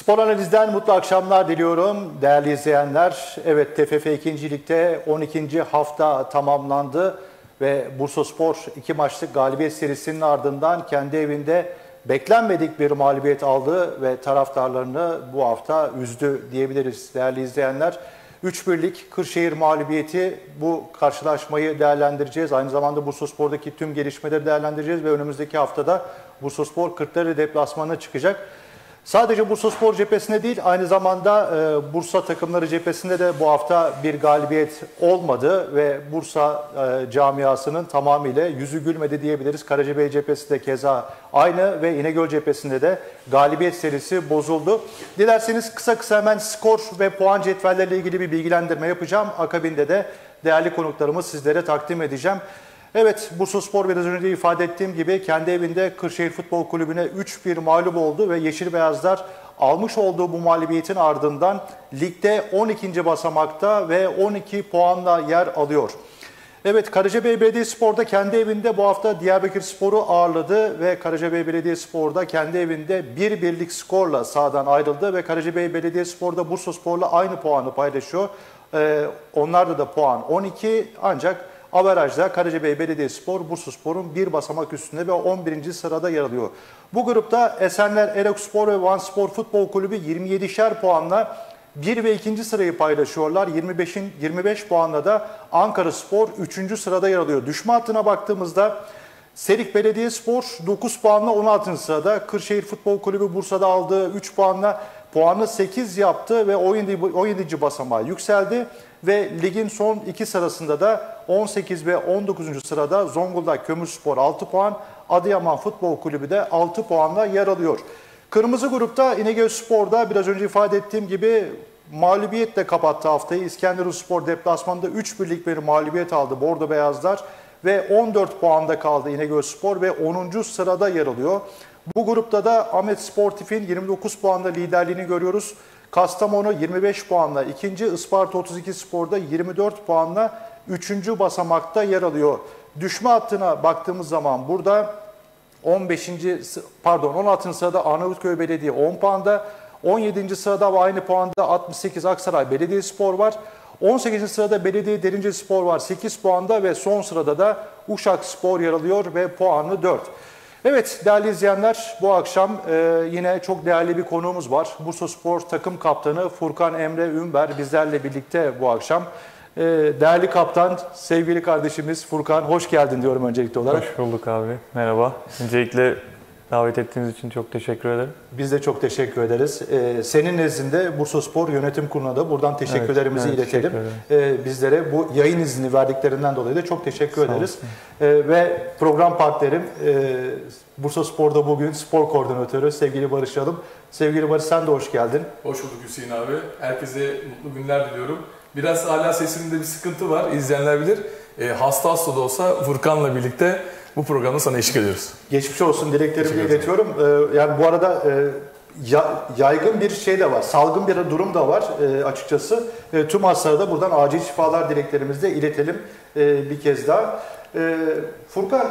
Spor analizden mutlu akşamlar diliyorum değerli izleyenler. Evet, TFF 2. Lig'de 12. hafta tamamlandı ve Bursaspor 2 maçlık galibiyet serisinin ardından kendi evinde beklenmedik bir mağlubiyet aldı ve taraftarlarını bu hafta üzdü diyebiliriz değerli izleyenler. 3-1'lik Kırşehir mağlubiyeti, bu karşılaşmayı değerlendireceğiz. Aynı zamanda Bursaspor'daki tüm gelişmeleri değerlendireceğiz ve önümüzdeki haftada Bursaspor Kırklareli deplasmanına çıkacak. Sadece Bursaspor cephesinde değil, aynı zamanda Bursa takımları cephesinde de bu hafta bir galibiyet olmadı ve Bursa camiasının tamamıyla yüzü gülmedi diyebiliriz. Karacabey cephesinde keza aynı ve İnegöl cephesinde de galibiyet serisi bozuldu. Dilerseniz kısa hemen skor ve puan cetvelleriyle ilgili bir bilgilendirme yapacağım. Akabinde de değerli konuklarımı sizlere takdim edeceğim. Evet, Bursaspor biraz önce de ifade ettiğim gibi kendi evinde Kırşehir Futbol Kulübü'ne 3-1 mağlup oldu ve Yeşil Beyazlar almış olduğu bu mağlubiyetin ardından ligde 12. basamakta ve 12 puanla yer alıyor. Evet, Karacabey Belediyespor'da kendi evinde bu hafta Diyarbakırspor'u ağırladı ve Karacabey Belediyespor'da kendi evinde 1-1'lik skorla sahadan ayrıldı ve Karacabey Belediyespor'da Bursaspor'la aynı puanı paylaşıyor. Onlarda da puan 12, ancak averajda Karacabey Belediyespor, Bursaspor'un bir basamak üstünde ve 11. sırada yer alıyor. Bu grupta Esenler Erokspor ve Vanspor Futbol Kulübü 27'şer puanla 1 ve 2. sırayı paylaşıyorlar. 25 puanla da Ankaraspor 3. sırada yer alıyor. Düşme hattına baktığımızda Serik Belediyespor 9 puanla 16. sırada. Kırşehir Futbol Kulübü Bursa'da aldığı 3 puanla puanı 8 yaptı ve 17. basamağa yükseldi. Ve ligin son 2 sırasında da 18 ve 19. sırada Zonguldak Kömürspor 6 puan, Adıyaman Futbol Kulübü de 6 puanla yer alıyor. Kırmızı grupta İnegölspor'da biraz önce ifade ettiğim gibi mağlubiyetle kapattı haftayı. İskenderunspor deplasmanında 3-1'lik bir mağlubiyet aldı Bordo Beyazlar ve 14 puanda kaldı İnegölspor ve 10. sırada yer alıyor. Bu grupta da Ahmet Sportif'in 29 puanla liderliğini görüyoruz. Kastamonu 25 puanla 2. Isparta 32 Spor'da 24 puanla 3. basamakta yer alıyor. Düşme hattına baktığımız zaman burada 16. sırada Arnavutköy Belediye 10 puanda, 17. sırada ve aynı puanda 68 Aksaray Belediyespor var. 18. sırada Belediye Derincespor var 8 puanda ve son sırada da Uşakspor yer alıyor ve puanı 4. Evet değerli izleyenler, bu akşam yine çok değerli bir konuğumuz var. Bursaspor takım kaptanı Furkan Emre Ünver bizlerle birlikte bu akşam. Değerli kaptan, sevgili kardeşimiz Furkan, hoş geldin diyorum öncelikli olarak. Hoş bulduk abi, merhaba. Öncelikle davet ettiğiniz için çok teşekkür ederim. Biz de çok teşekkür ederiz. Senin nezdinde Bursaspor Yönetim Kurulu'na da buradan teşekkürlerimizi iletelim. Bizlere bu yayın izni verdiklerinden dolayı da çok teşekkür ederiz. Ve program partnerim Bursaspor'da bugün spor koordinatörü sevgili Barış Yalım. Sevgili Barış, sen de hoş geldin. Hoş bulduk Hüseyin abi. Herkese mutlu günler diliyorum. Biraz hala sesimde bir sıkıntı var, izleyenler bilir. Hasta da olsa Furkan'la birlikte bu programda sana eşlik ediyoruz. Geçmiş olsun dileklerimi iletiyorum. Yani bu arada yaygın bir şey de var, salgın bir durum da var açıkçası. Tüm hastalara buradan acil şifalar dileklerimizi de iletelim bir kez daha. Furkan,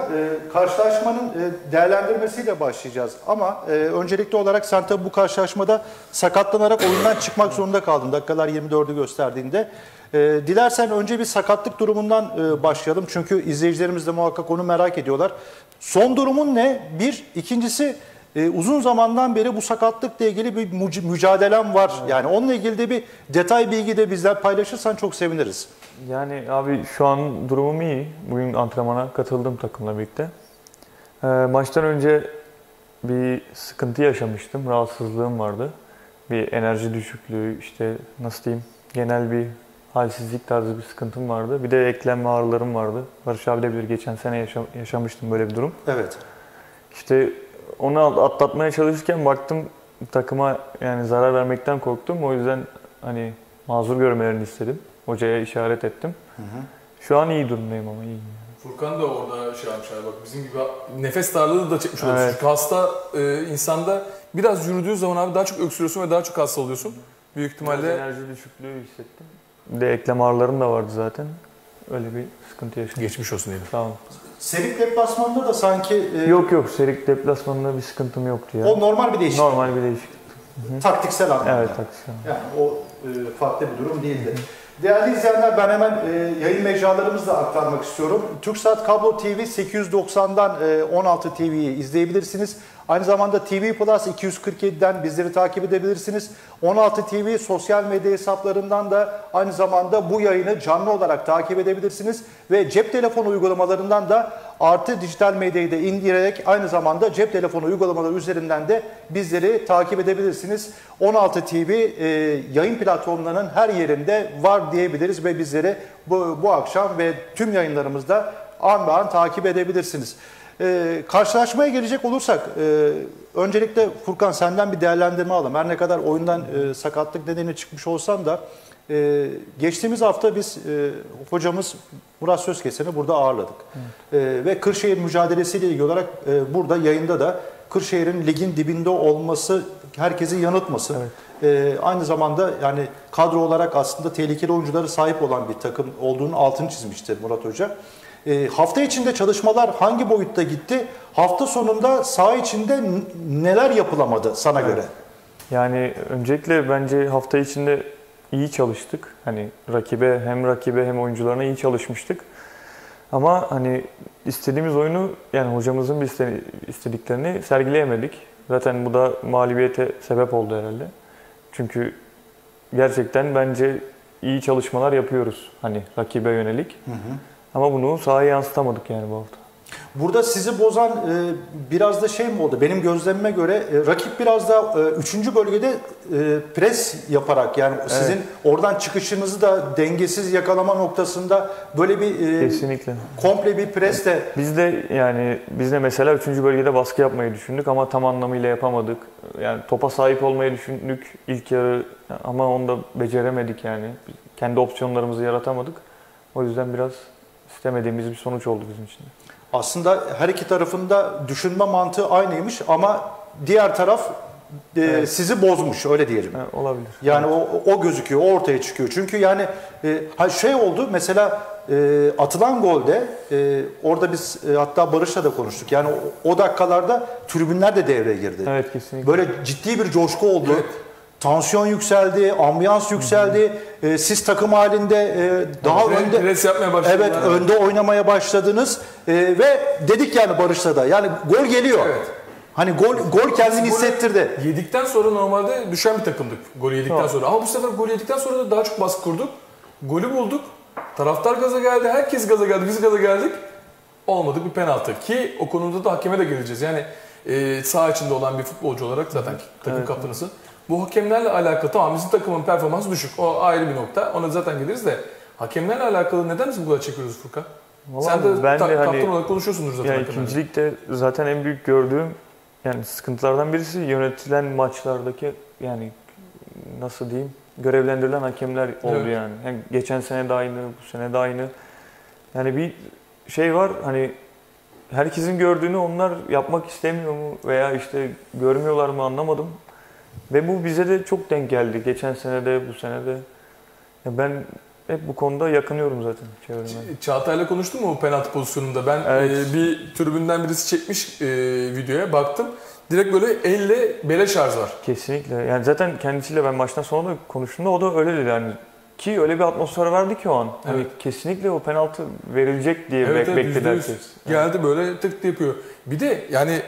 karşılaşmanın değerlendirmesiyle başlayacağız. Ama öncelikli olarak sen tabi bu karşılaşmada sakatlanarak oyundan çıkmak zorunda kaldın. Dakikalar 24'ü gösterdiğinde. Dilersen önce bir sakatlık durumundan başlayalım. Çünkü izleyicilerimiz de muhakkak onu merak ediyorlar. Son durumun ne? Bir. İkincisi, uzun zamandan beri bu sakatlıkla ilgili bir mücadelem var. Yani onunla ilgili de bir detay bilgi de bizler paylaşırsan çok seviniriz. Yani abi şu an durumum iyi. Bugün antrenmana katıldım takımla birlikte. Maçtan önce bir sıkıntı yaşamıştım. Rahatsızlığım vardı. Bir enerji düşüklüğü, işte nasıl diyeyim, genel bir halsizlik tarzı bir sıkıntım vardı. Bir de eklenme ağrılarım vardı. Barış abi de bilir, geçen sene yaşamıştım böyle bir durum. Evet. İşte onu atlatmaya çalışırken baktım takıma, yani zarar vermekten korktum. O yüzden hani mazur görmelerini istedim. Hocaya işaret ettim. Hı hı. Şu an iyi durumdayım ama iyi. Furkan da orada şey yapmış abi, bak bizim gibi nefes darlığı da çekmiş oluyorsun. Evet. Çünkü hasta insanda biraz yürüdüğü zaman abi daha çok öksürüyorsun ve daha çok hasta oluyorsun. Büyük ihtimalle biraz enerji düşüklüğü hissettim. Bir de eklem ağrılarım da vardı zaten. Öyle bir sıkıntı yaşadım. Geçmiş olsun diyelim. Tamam. Serik deplasmanında da sanki... Yok Serik deplasmanında bir sıkıntım yoktu ya. O normal bir değişiklik. Normal bir değişiklik. Taktiksel anlamda. Evet, taktiksel. Yani o farklı bir durum değildi. Değerli izleyenler, ben hemen yayın mecralarımızla aktarmak istiyorum. Türksat Kablo TV 890'dan 16 TV'yi izleyebilirsiniz. Aynı zamanda TV Plus 247'den bizleri takip edebilirsiniz. 16 TV sosyal medya hesaplarından da aynı zamanda bu yayını canlı olarak takip edebilirsiniz. Ve cep telefonu uygulamalarından da artı dijital medyayı da indirerek aynı zamanda cep telefonu uygulamaları üzerinden de bizleri takip edebilirsiniz. 16 TV yayın platformlarının her yerinde var diyebiliriz ve bizleri bu akşam ve tüm yayınlarımızda an be an takip edebilirsiniz. Karşılaşmaya gelecek olursak, öncelikle Furkan, senden bir değerlendirme alalım. Her ne kadar oyundan sakatlık nedeniyle çıkmış olsam da geçtiğimiz hafta biz hocamız Murat Sözkesen'i burada ağırladık. Evet. Ve Kırşehir mücadelesiyle ilgili olarak burada yayında da Kırşehir'in ligin dibinde olması herkesi yanıltmasın. Evet. Aynı zamanda yani kadro olarak aslında tehlikeli oyunculara sahip olan bir takım olduğunu altını çizmişti Murat Hoca. Hafta içinde çalışmalar hangi boyutta gitti? Hafta sonunda saha içinde neler yapılamadı sana göre? Yani öncelikle bence hafta içinde iyi çalıştık. Hani rakibe hem oyuncularına iyi çalışmıştık. Ama hani istediğimiz oyunu, yani hocamızın istediklerini sergileyemedik. Zaten bu da mağlubiyete sebep oldu herhalde. Çünkü gerçekten bence iyi çalışmalar yapıyoruz hani rakibe yönelik. Hı hı. Ama bunu sahaya yansıtamadık yani bu hafta. Burada sizi bozan biraz da şey mi oldu? Benim gözlemime göre rakip biraz da 3. bölgede pres yaparak, yani evet, sizin oradan çıkışınızı da dengesiz yakalama noktasında böyle bir kesinlikle komple bir pres de... Biz de mesela 3. bölgede baskı yapmayı düşündük ama tam anlamıyla yapamadık. Yani topa sahip olmayı düşündük ilk yarı ama onu da beceremedik yani. Kendi opsiyonlarımızı yaratamadık. O yüzden biraz istemediğimiz bir sonuç oldu bizim için. Aslında her iki tarafında düşünme mantığı aynıymış ama diğer taraf evet, sizi bozmuş, öyle diyelim. Evet, olabilir. Yani evet, o gözüküyor, ortaya çıkıyor. Çünkü yani şey oldu mesela, atılan golde orada biz hatta Barış'la da konuştuk. Yani o dakikalarda tribünler de devreye girdi. Evet, kesinlikle. Böyle ciddi bir coşku oldu. Evet. Tansiyon yükseldi, ambiyans yükseldi. Siz takım halinde daha önde oynamaya başladınız. Ve dedik yani Barış'la da, yani gol geliyor. Evet. Hani gol kendini hissettirdi. Yedikten sonra normalde düşen bir takımdık golü yedikten sonra. Ama bu sefer golü yedikten sonra da daha çok baskı kurduk. Golü bulduk. Taraftar gaza geldi, herkes gaza geldi, biz gaza geldik. Olmadık bir penaltı. Ki o konuda da hakeme de geleceğiz. Yani saha içinde olan bir futbolcu olarak zaten takım kaptanısı. Bu hakemlerle alakalı, tamam bizim takımın performansı düşük. O ayrı bir nokta. Ona zaten geliriz de hakemlerle alakalı neden biz bu kadar çekiyoruz Furkan? Vallahi sen de kaptan olarak konuşuyorsunuz zaten. Yani ikincilikte zaten en büyük gördüğüm yani sıkıntılardan birisi yönetilen maçlardaki, yani nasıl diyeyim, görevlendirilen hakemler oldu evet, yani. Yani geçen sene de aynı, bu sene de aynı. Yani bir şey var hani, herkesin gördüğünü onlar yapmak istemiyor mu veya işte görmüyorlar mı anlamadım. Ve bu bize de çok denk geldi. Geçen sene de, bu sene de. Ya ben hep bu konuda yakınıyorum zaten çevremden. Çağatay'la konuştum mu o penaltı pozisyonunda? Ben evet, bir tribünden birisi çekmiş videoya baktım. Direkt böyle elle bele şarj var. Kesinlikle. Yani zaten kendisiyle ben maçtan sonra da konuştuğumda o da öyle dedi. Yani ki öyle bir atmosfer verdi ki o an. Evet. Yani kesinlikle o penaltı verilecek diye evet, bekledi herkes. Geldi yani, böyle tık yapıyor. Bir de yani...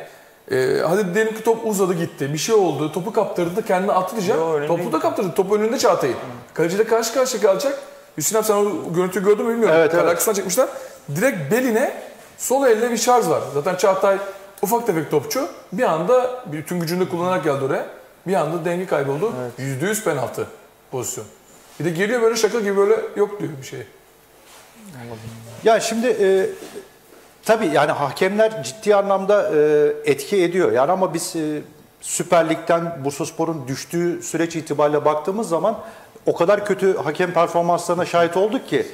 hadi diyelim ki top uzadı gitti, bir şey oldu, topu kaptırdı da kendine attı diyeceğim. Topu da kaptırdı, topu önünde Çağatay'ın. Kaleciyle karşı karşıya kalacak. Hüseyin abi sen o görüntüyü gördün mü bilmiyorum. Evet, arkasından çekmişler. Direkt beline sol elle bir şarj var. Zaten Çağatay ufak tefek topçu. Bir anda bütün gücünü kullanarak geldi oraya. Bir anda denge kayboldu. Evet. %100 penaltı pozisyon. Bir de geliyor böyle şaka gibi, böyle yok diyor bir şey. Ya şimdi... Tabii yani hakemler ciddi anlamda etki ediyor. Yani ama biz Süper Lig'den Bursaspor'un düştüğü süreç itibariyle baktığımız zaman o kadar kötü hakem performanslarına şahit olduk ki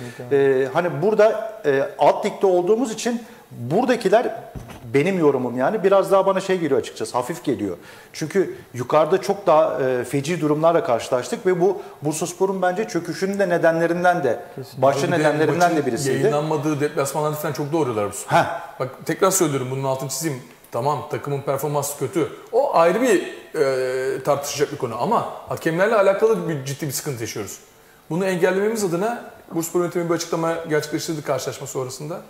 hani burada alt ligde olduğumuz için buradakiler, benim yorumum yani, biraz daha bana şey geliyor açıkçası, hafif geliyor. Çünkü yukarıda çok daha feci durumlarla karşılaştık ve bu Bursaspor'un bence çöküşünün de nedenlerinden de, başlı nedenlerinden de birisiydi. Yayınlanmadığı deplasmanlar falan çok doğruyorlar bu sefer. Bak tekrar söylüyorum, bunun altını çizeyim. Tamam, takımın performansı kötü. O ayrı bir tartışacak bir konu ama hakemlerle alakalı ciddi bir sıkıntı yaşıyoruz. Bunu engellememiz adına Bursaspor yönetimi bir açıklama gerçekleştirdi karşılaşma sonrasında.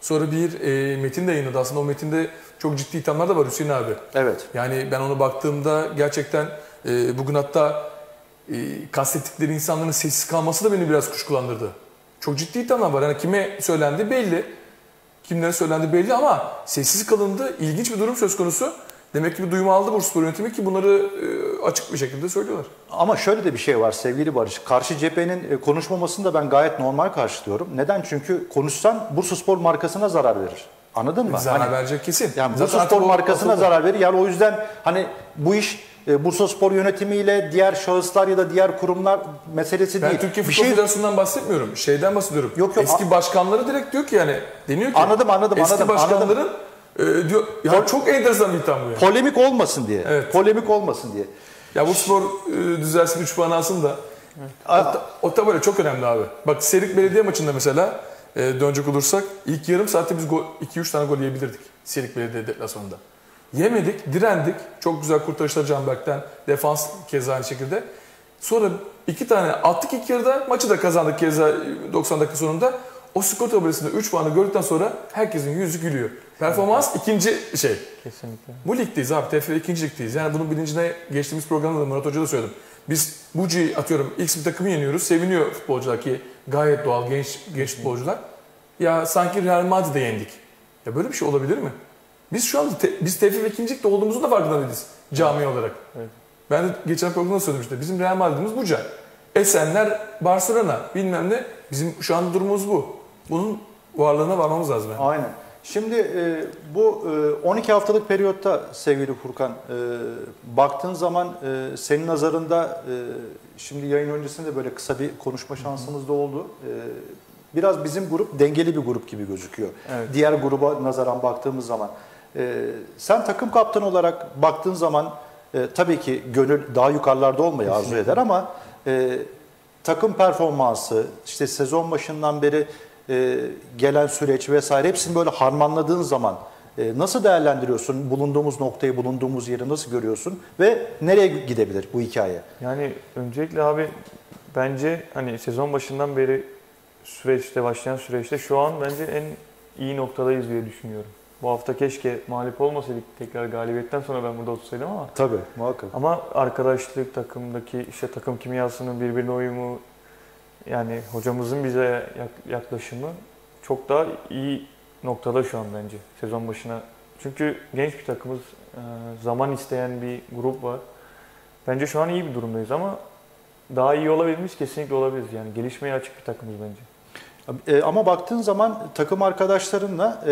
Sonra bir metin de yayınladı. Aslında o metinde çok ciddi ithamlar da var Hüseyin abi. Evet. Yani ben ona baktığımda gerçekten bugün hatta kastettikleri insanların sessiz kalması da beni biraz kuşkulandırdı. Çok ciddi ithamlar var. Yani kime söylendi belli. Kimlere söylendi belli ama sessiz kalındı. İlginç bir durum söz konusu. Demek ki bir duyum aldı Bursaspor yönetimi ki bunları açık bir şekilde söylüyorlar. Ama şöyle de bir şey var sevgili Barış. Karşı cephenin konuşmamasını da ben gayet normal karşılıyorum. Neden? Çünkü konuşsan Bursaspor markasına zarar verir. Anladın mı? Zarar verecek kesin. Yani Bursaspor markasına zarar verir. Yani o yüzden hani bu iş Bursaspor yönetimiyle diğer şahıslar ya da diğer kurumlar meselesi değil. Ben Türkiye Futbol Federasyonu'ndan bahsetmiyorum. Şeyden bahsediyorum. Yok, eski başkanları direkt diyor ki yani deniyor ki. Anladım. Eski başkanların diyor, ya çok enteresan bir tam bu yani. Polemik olmasın diye. Evet. Polemik olmasın diye. Ya Bursaspor düzelsin 3 puan alsın da. Evet. O tabela çok önemli abi. Bak Serik Belediye maçında mesela dönecek olursak ilk yarım saatte biz 2-3 tane gol yiyebilirdik. Serik Belediye deplasmanında. Yemedik, direndik. Çok güzel kurtarışlar Canberk'ten. Defans keza aynı şekilde. Sonra 2 tane attık ilk yarıda. Maçı da kazandık keza 90 dakika sonunda. O skor tabelasında 3 puanı gördükten sonra herkesin yüzü gülüyor. Performans ikinci şey. Kesinlikle. Bu ligdeyiz abi. TFF 2. Lig'deyiz. Yani bunun bilincine geçtiğimiz programda da Murat Hoca da söyledim. Biz Buci'yi atıyorum. X bir takımı yeniyoruz. Seviniyor futbolcular ki gayet doğal genç futbolcular. Ya sanki Real Madrid'de yendik. Ya böyle bir şey olabilir mi? Biz şu anda biz TFF 2. Lig'de olduğumuzu da farkında değiliz cami olarak. Evet. Ben de geçen programda söylemiştim. Bizim Real Madrid'imiz Buca. Esenler, Barcelona bilmem ne. Bizim şu anda durumumuz bu. Bunun varlığına varmamız lazım. Yani. Aynen. Şimdi bu 12 haftalık periyotta sevgili Furkan baktığın zaman senin nazarında şimdi yayın öncesinde böyle kısa bir konuşma şansımız da oldu. Biraz bizim grup dengeli bir grup gibi gözüküyor. Evet. Diğer gruba nazaran baktığımız zaman. Sen takım kaptanı olarak baktığın zaman tabii ki gönül daha yukarılarda olmayı arzu eder ama takım performansı işte sezon başından beri gelen süreç vesaire hepsini böyle harmanladığın zaman nasıl değerlendiriyorsun? Bulunduğumuz noktayı, bulunduğumuz yeri nasıl görüyorsun? Ve nereye gidebilir bu hikaye? Yani öncelikle abi bence hani sezon başından beri başlayan süreçte şu an bence en iyi noktadayız diye düşünüyorum. Bu hafta keşke mağlup olmasaydık tekrar galibiyetten sonra ben burada otursaydım ama. Tabii muhakkak. Ama arkadaşlık, takımdaki işte takım kimyasının birbirine uyumu, yani hocamızın bize yaklaşımı çok daha iyi noktada şu an bence sezon başına. Çünkü genç bir takımız, zaman isteyen bir grup var. Bence şu an iyi bir durumdayız ama daha iyi olabilmiş kesinlikle olabiliriz. Yani gelişmeye açık bir takımız bence. Ama baktığın zaman takım arkadaşlarınla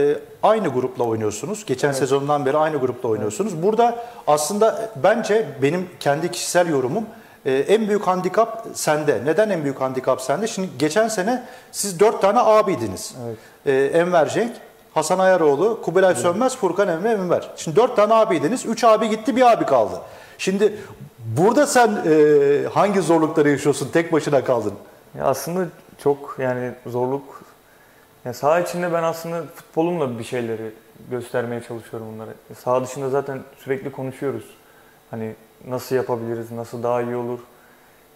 aynı grupla oynuyorsunuz. Geçen evet. sezondan beri aynı grupla oynuyorsunuz. Evet. Burada aslında bence benim kendi kişisel yorumum en büyük handikap sende. Neden en büyük handikap sende? Şimdi geçen sene siz 4 tane abiydiniz. Evet. Enver Cenk, Hasan Ayaroğlu, Kubilay evet. Sönmez, Furkan Emre Ünver. Şimdi 4 tane abiydiniz. 3 abi gitti, bir abi kaldı. Şimdi burada sen hangi zorlukları yaşıyorsun? Tek başına kaldın. Ya aslında çok yani zorluk. Yani saha içinde ben aslında futbolumla bir şeyleri göstermeye çalışıyorum onlara. Saha dışında zaten sürekli konuşuyoruz. Hani nasıl yapabiliriz, nasıl daha iyi olur.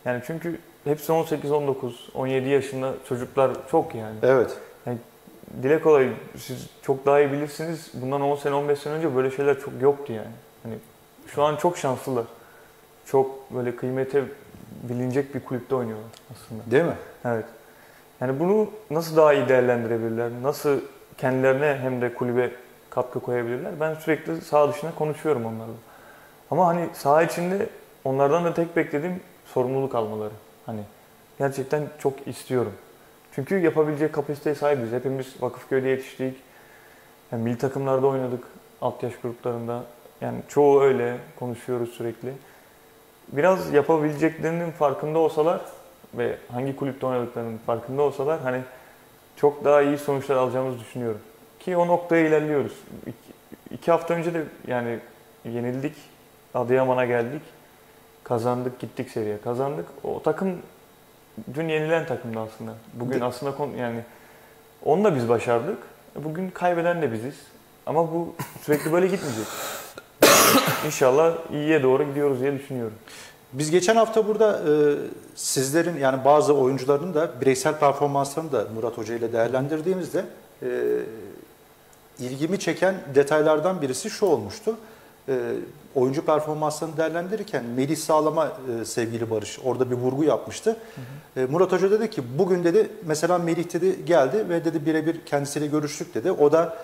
Yani çünkü hepsi 18, 19, 17 yaşında çocuklar çok yani. Evet. Yani dile kolay, siz çok daha iyi bilirsiniz. Bundan 10 sene, 15 sene önce böyle şeyler çok yoktu yani. Hani şu an çok şanslılar. Çok böyle kıymete bilinecek bir kulüpte oynuyorlar aslında. Değil mi? Evet. Yani bunu nasıl daha iyi değerlendirebilirler, nasıl kendilerine hem de kulübe katkı koyabilirler. Ben sürekli saha dışında konuşuyorum onlarla. Ama hani saha içinde onlardan da tek beklediğim sorumluluk almaları. Hani gerçekten çok istiyorum. Çünkü yapabilecek kapasiteye sahibiz. Hepimiz Vakıfköy'de yetiştik. Yani milli takımlarda oynadık. Alt yaş gruplarında. Yani çoğu öyle. Konuşuyoruz sürekli. Biraz yapabileceklerinin farkında olsalar ve hangi kulüpte oynadıklarının farkında olsalar hani çok daha iyi sonuçlar alacağımızı düşünüyorum. Ki o noktaya ilerliyoruz. 2 hafta önce de yani yenildik. Adıyaman'a geldik, kazandık, gittik seriye kazandık. O takım dün yenilen takımdı aslında. Bugün aslında yani onu da biz başardık. Bugün kaybeden de biziz. Ama bu sürekli böyle gitmeyecek. İnşallah iyiye doğru gidiyoruz diye düşünüyorum. Biz geçen hafta burada sizlerin yani bazı oyuncuların da bireysel performanslarını da Murat Hoca ile değerlendirdiğimizde ilgimi çeken detaylardan birisi şu olmuştu. Oyuncu performanslarını değerlendirirken Melih Sağlam'a sevgili Barış orada bir vurgu yapmıştı. Hı hı. Murat Hoca dedi ki bugün dedi mesela Melih dedi geldi ve dedi birebir kendisiyle görüştük dedi. O da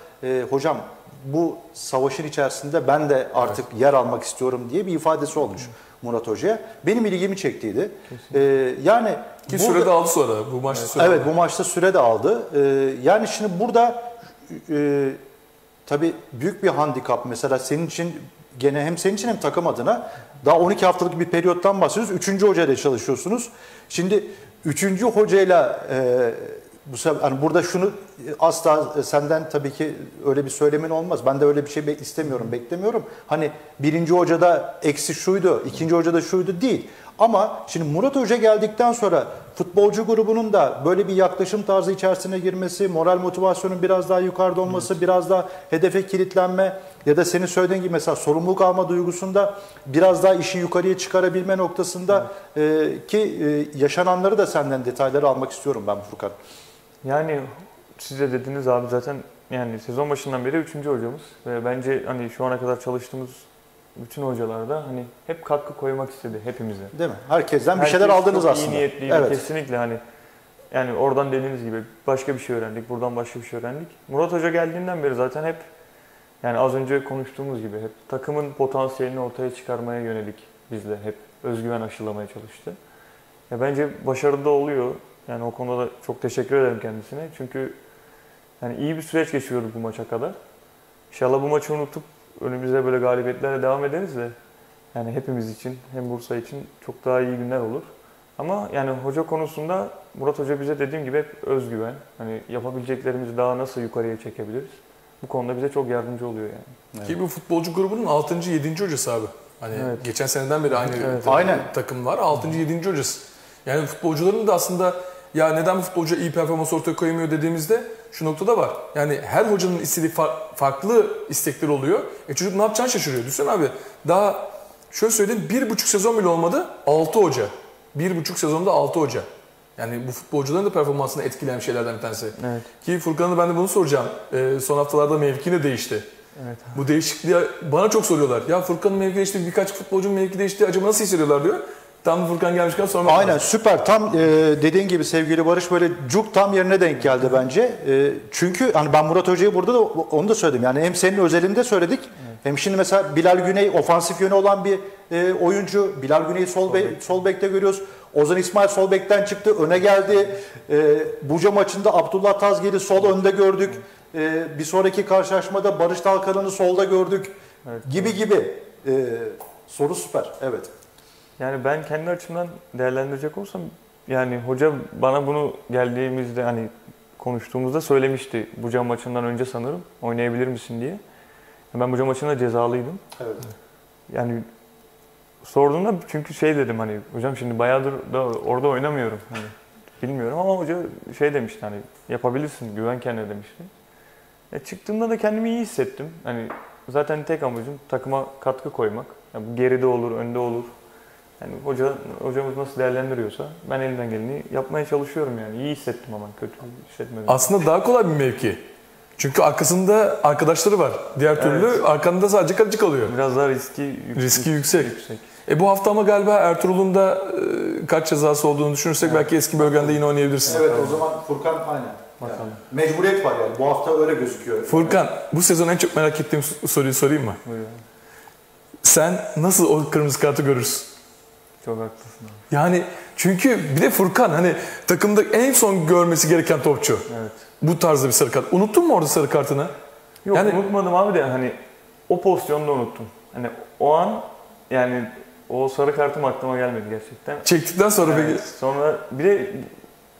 hocam bu savaşın içerisinde ben de artık yer almak istiyorum diye bir ifadesi olmuş. Hı. Murat Hoca'ya. Benim ilgimi çektiydi. Yani ki burada, süre de aldı sonra. Bu maçta süre aldı. Evet, bu maçta süre de aldı. Yani şimdi burada tabii büyük bir handikap mesela senin için gene hem senin için hem takım adına daha 12 haftalık bir periyottan bahsediyoruz. 3. hocayla çalışıyorsunuz. Şimdi 3. hocayla bu sefer, yani burada şunu asla senden tabii ki öyle bir söylemen olmaz. Ben de öyle bir şey istemiyorum, beklemiyorum. Hani 1. hocada eksi şuydu, 2. hocada şuydu değil. Ama şimdi Murat Hoca geldikten sonra futbolcu grubunun da böyle bir yaklaşım tarzı içerisine girmesi, moral motivasyonun biraz daha yukarıda olması, evet, biraz daha hedefe kilitlenme ya da senin söylediğin gibi mesela sorumluluk alma duygusunda biraz daha işi yukarıya çıkarabilme noktasında evet, yaşananları da senden detayları almak istiyorum ben Furkan. Yani siz de dediniz abi zaten yani sezon başından beri 3. hocamız ve bence hani şu ana kadar çalıştığımız bütün hocalar da hani hep katkı koymak istedi hepimize. Değil mi? Herkesten bir şeyler aldınız aslında. İyi niyetliydi, evet, kesinlikle hani yani oradan dediğiniz gibi başka bir şey öğrendik, buradan başka bir şey öğrendik. Murat Hoca geldiğinden beri zaten hep yani az önce konuştuğumuz gibi hep takımın potansiyelini ortaya çıkarmaya yönelik bizle hep özgüven aşılamaya çalıştı. Ya bence başarılı da oluyor. Yani o konuda da çok teşekkür ederim kendisine. Çünkü yani iyi bir süreç geçiyorduk bu maça kadar. İnşallah bu maçı unutup önümüzde böyle galibiyetlerle devam ederiz de yani hepimiz için hem Bursa için çok daha iyi günler olur. Ama yani hoca konusunda Murat Hoca bize dediğim gibi hep özgüven. Hani yapabileceklerimizi daha nasıl yukarıya çekebiliriz? Bu konuda bize çok yardımcı oluyor yani. Evet. Ki bu futbolcu grubunun 6. 7. hocası abi. Hani evet, geçen seneden beri aynı, evet, takım var. 6. 7. hocası. Yani futbolcuların da aslında ya neden bu futbolcu iyi performans ortaya koyamıyor dediğimizde şu noktada var. Yani her hocanın istediği farklı istekleri oluyor. Çocuk ne yapacağını şaşırıyor. Düşünsene abi daha şöyle söyleyeyim 1,5 sezon bile olmadı 6 hoca. 1,5 sezonda 6 hoca. Yani bu futbolcuların da performansını etkileyen şeylerden bir tanesi. Evet. Ki Furkan'a ben de bunu soracağım. Son haftalarda mevki de değişti. Evet, bu değişikliği bana çok soruyorlar. Ya Furkan'ın mevki değişti, birkaç futbolcunun mevki değişti. Acaba nasıl hissediyorlar diyor. Tam Furkan gelmişken sormak lazım. Aynen süper. Tam dediğin gibi sevgili Barış böyle cuk tam yerine denk geldi bence. Çünkü hani ben Murat Hoca'yı burada da onu da söyledim. Yani hem senin özelinde söyledik. Evet. Hem şimdi mesela Bilal Güney ofansif yönü olan bir oyuncu. Bilal Güney'i sol bekte görüyoruz. Ozan İsmail sol bekten çıktı. Öne geldi. Buca maçında Abdullah Tazgil'i sol önde gördük. Bir sonraki karşılaşmada Barış Dalkaran'ı solda gördük. Evet, gibi gibi. Soru süper. Evet. Yani ben kendi açımdan değerlendirecek olsam yani hoca bana bunu geldiğimizde hani konuştuğumuzda söylemişti. Buca maçından önce sanırım oynayabilir misin diye. Ben Buca maçında cezalıydım. Evet. Yani sorduğumda çünkü şey dedim hani hocam şimdi bayağıdır da orada oynamıyorum. Hani bilmiyorum ama hoca şey demişti hani yapabilirsin güven kendine demişti. Çıktığımda da kendimi iyi hissettim. Hani zaten tek amacım takıma katkı koymak. Yani bu geride olur, önde olur. Yani hocamız nasıl değerlendiriyorsa ben elimden geleni yapmaya çalışıyorum yani. İyi hissettim ama kötü hissetmedim. Aslında daha kolay bir mevki. Çünkü arkasında arkadaşları var. Diğer türlü evet, arkanda sadece kalıcı kalıyor. Biraz daha riski yüksek. Bu hafta ama galiba Ertuğrul'un da kaç cezası olduğunu düşünürsek evet, belki eski bölgende yine oynayabilirsin. Evet o zaman Furkan aynen. Yani mecburiyet var yani. Bu hafta öyle gözüküyor. Furkan evet, bu sezon en çok merak ettiğim soruyu sorayım mı? Buyurun. Sen nasıl o kırmızı kartı görürsün? Çok haklısın. Yani çünkü bir de Furkan hani takımda en son görmesi gereken topçu. Evet. Bu tarzda bir sarı kart. Unuttun mu orada sarı kartını? Yok yani, unutmadım abi de hani o pozisyonda unuttum. Hani o an yani o sarı kartım aklıma gelmedi gerçekten. Çektikten sonra evet, peki. Sonra bir de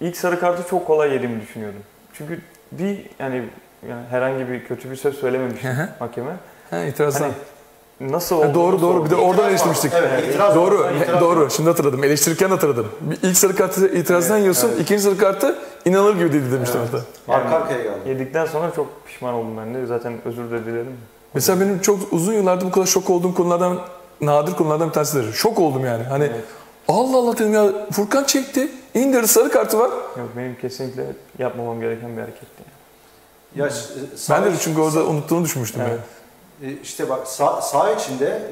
ilk sarı kartı çok kolay yediğimi düşünüyordum. Çünkü bir yani herhangi bir kötü bir söz söylememiştim hakeme. Ha, itirazdan. Hani, nasıl oldu? Doğru. Bir de oradan eleştirmiştik. Evet, doğru. Şimdi hatırladım. Eleştirirken hatırladım. İlk sarı kartı itirazdan yiyorsun. Evet. İkinci sarı kartı inanılır gibi dedi demiştim. Evet. Yani, yedikten sonra çok pişman oldum ben de. Zaten özür de dilerim. Mesela benim çok uzun yıllardır bu kadar şok olduğum konulardan, nadir konulardan bir tanesidir. Şok oldum yani. Hani evet. Allah Allah dedim ya, Furkan çekti, indirdi, sarı kartı var. Yok, benim kesinlikle yapmamam gereken bir hareketti. Ya, ben de çünkü orada unuttuğunu düşünmüştüm. Evet. Yani. İşte bak sağ içinde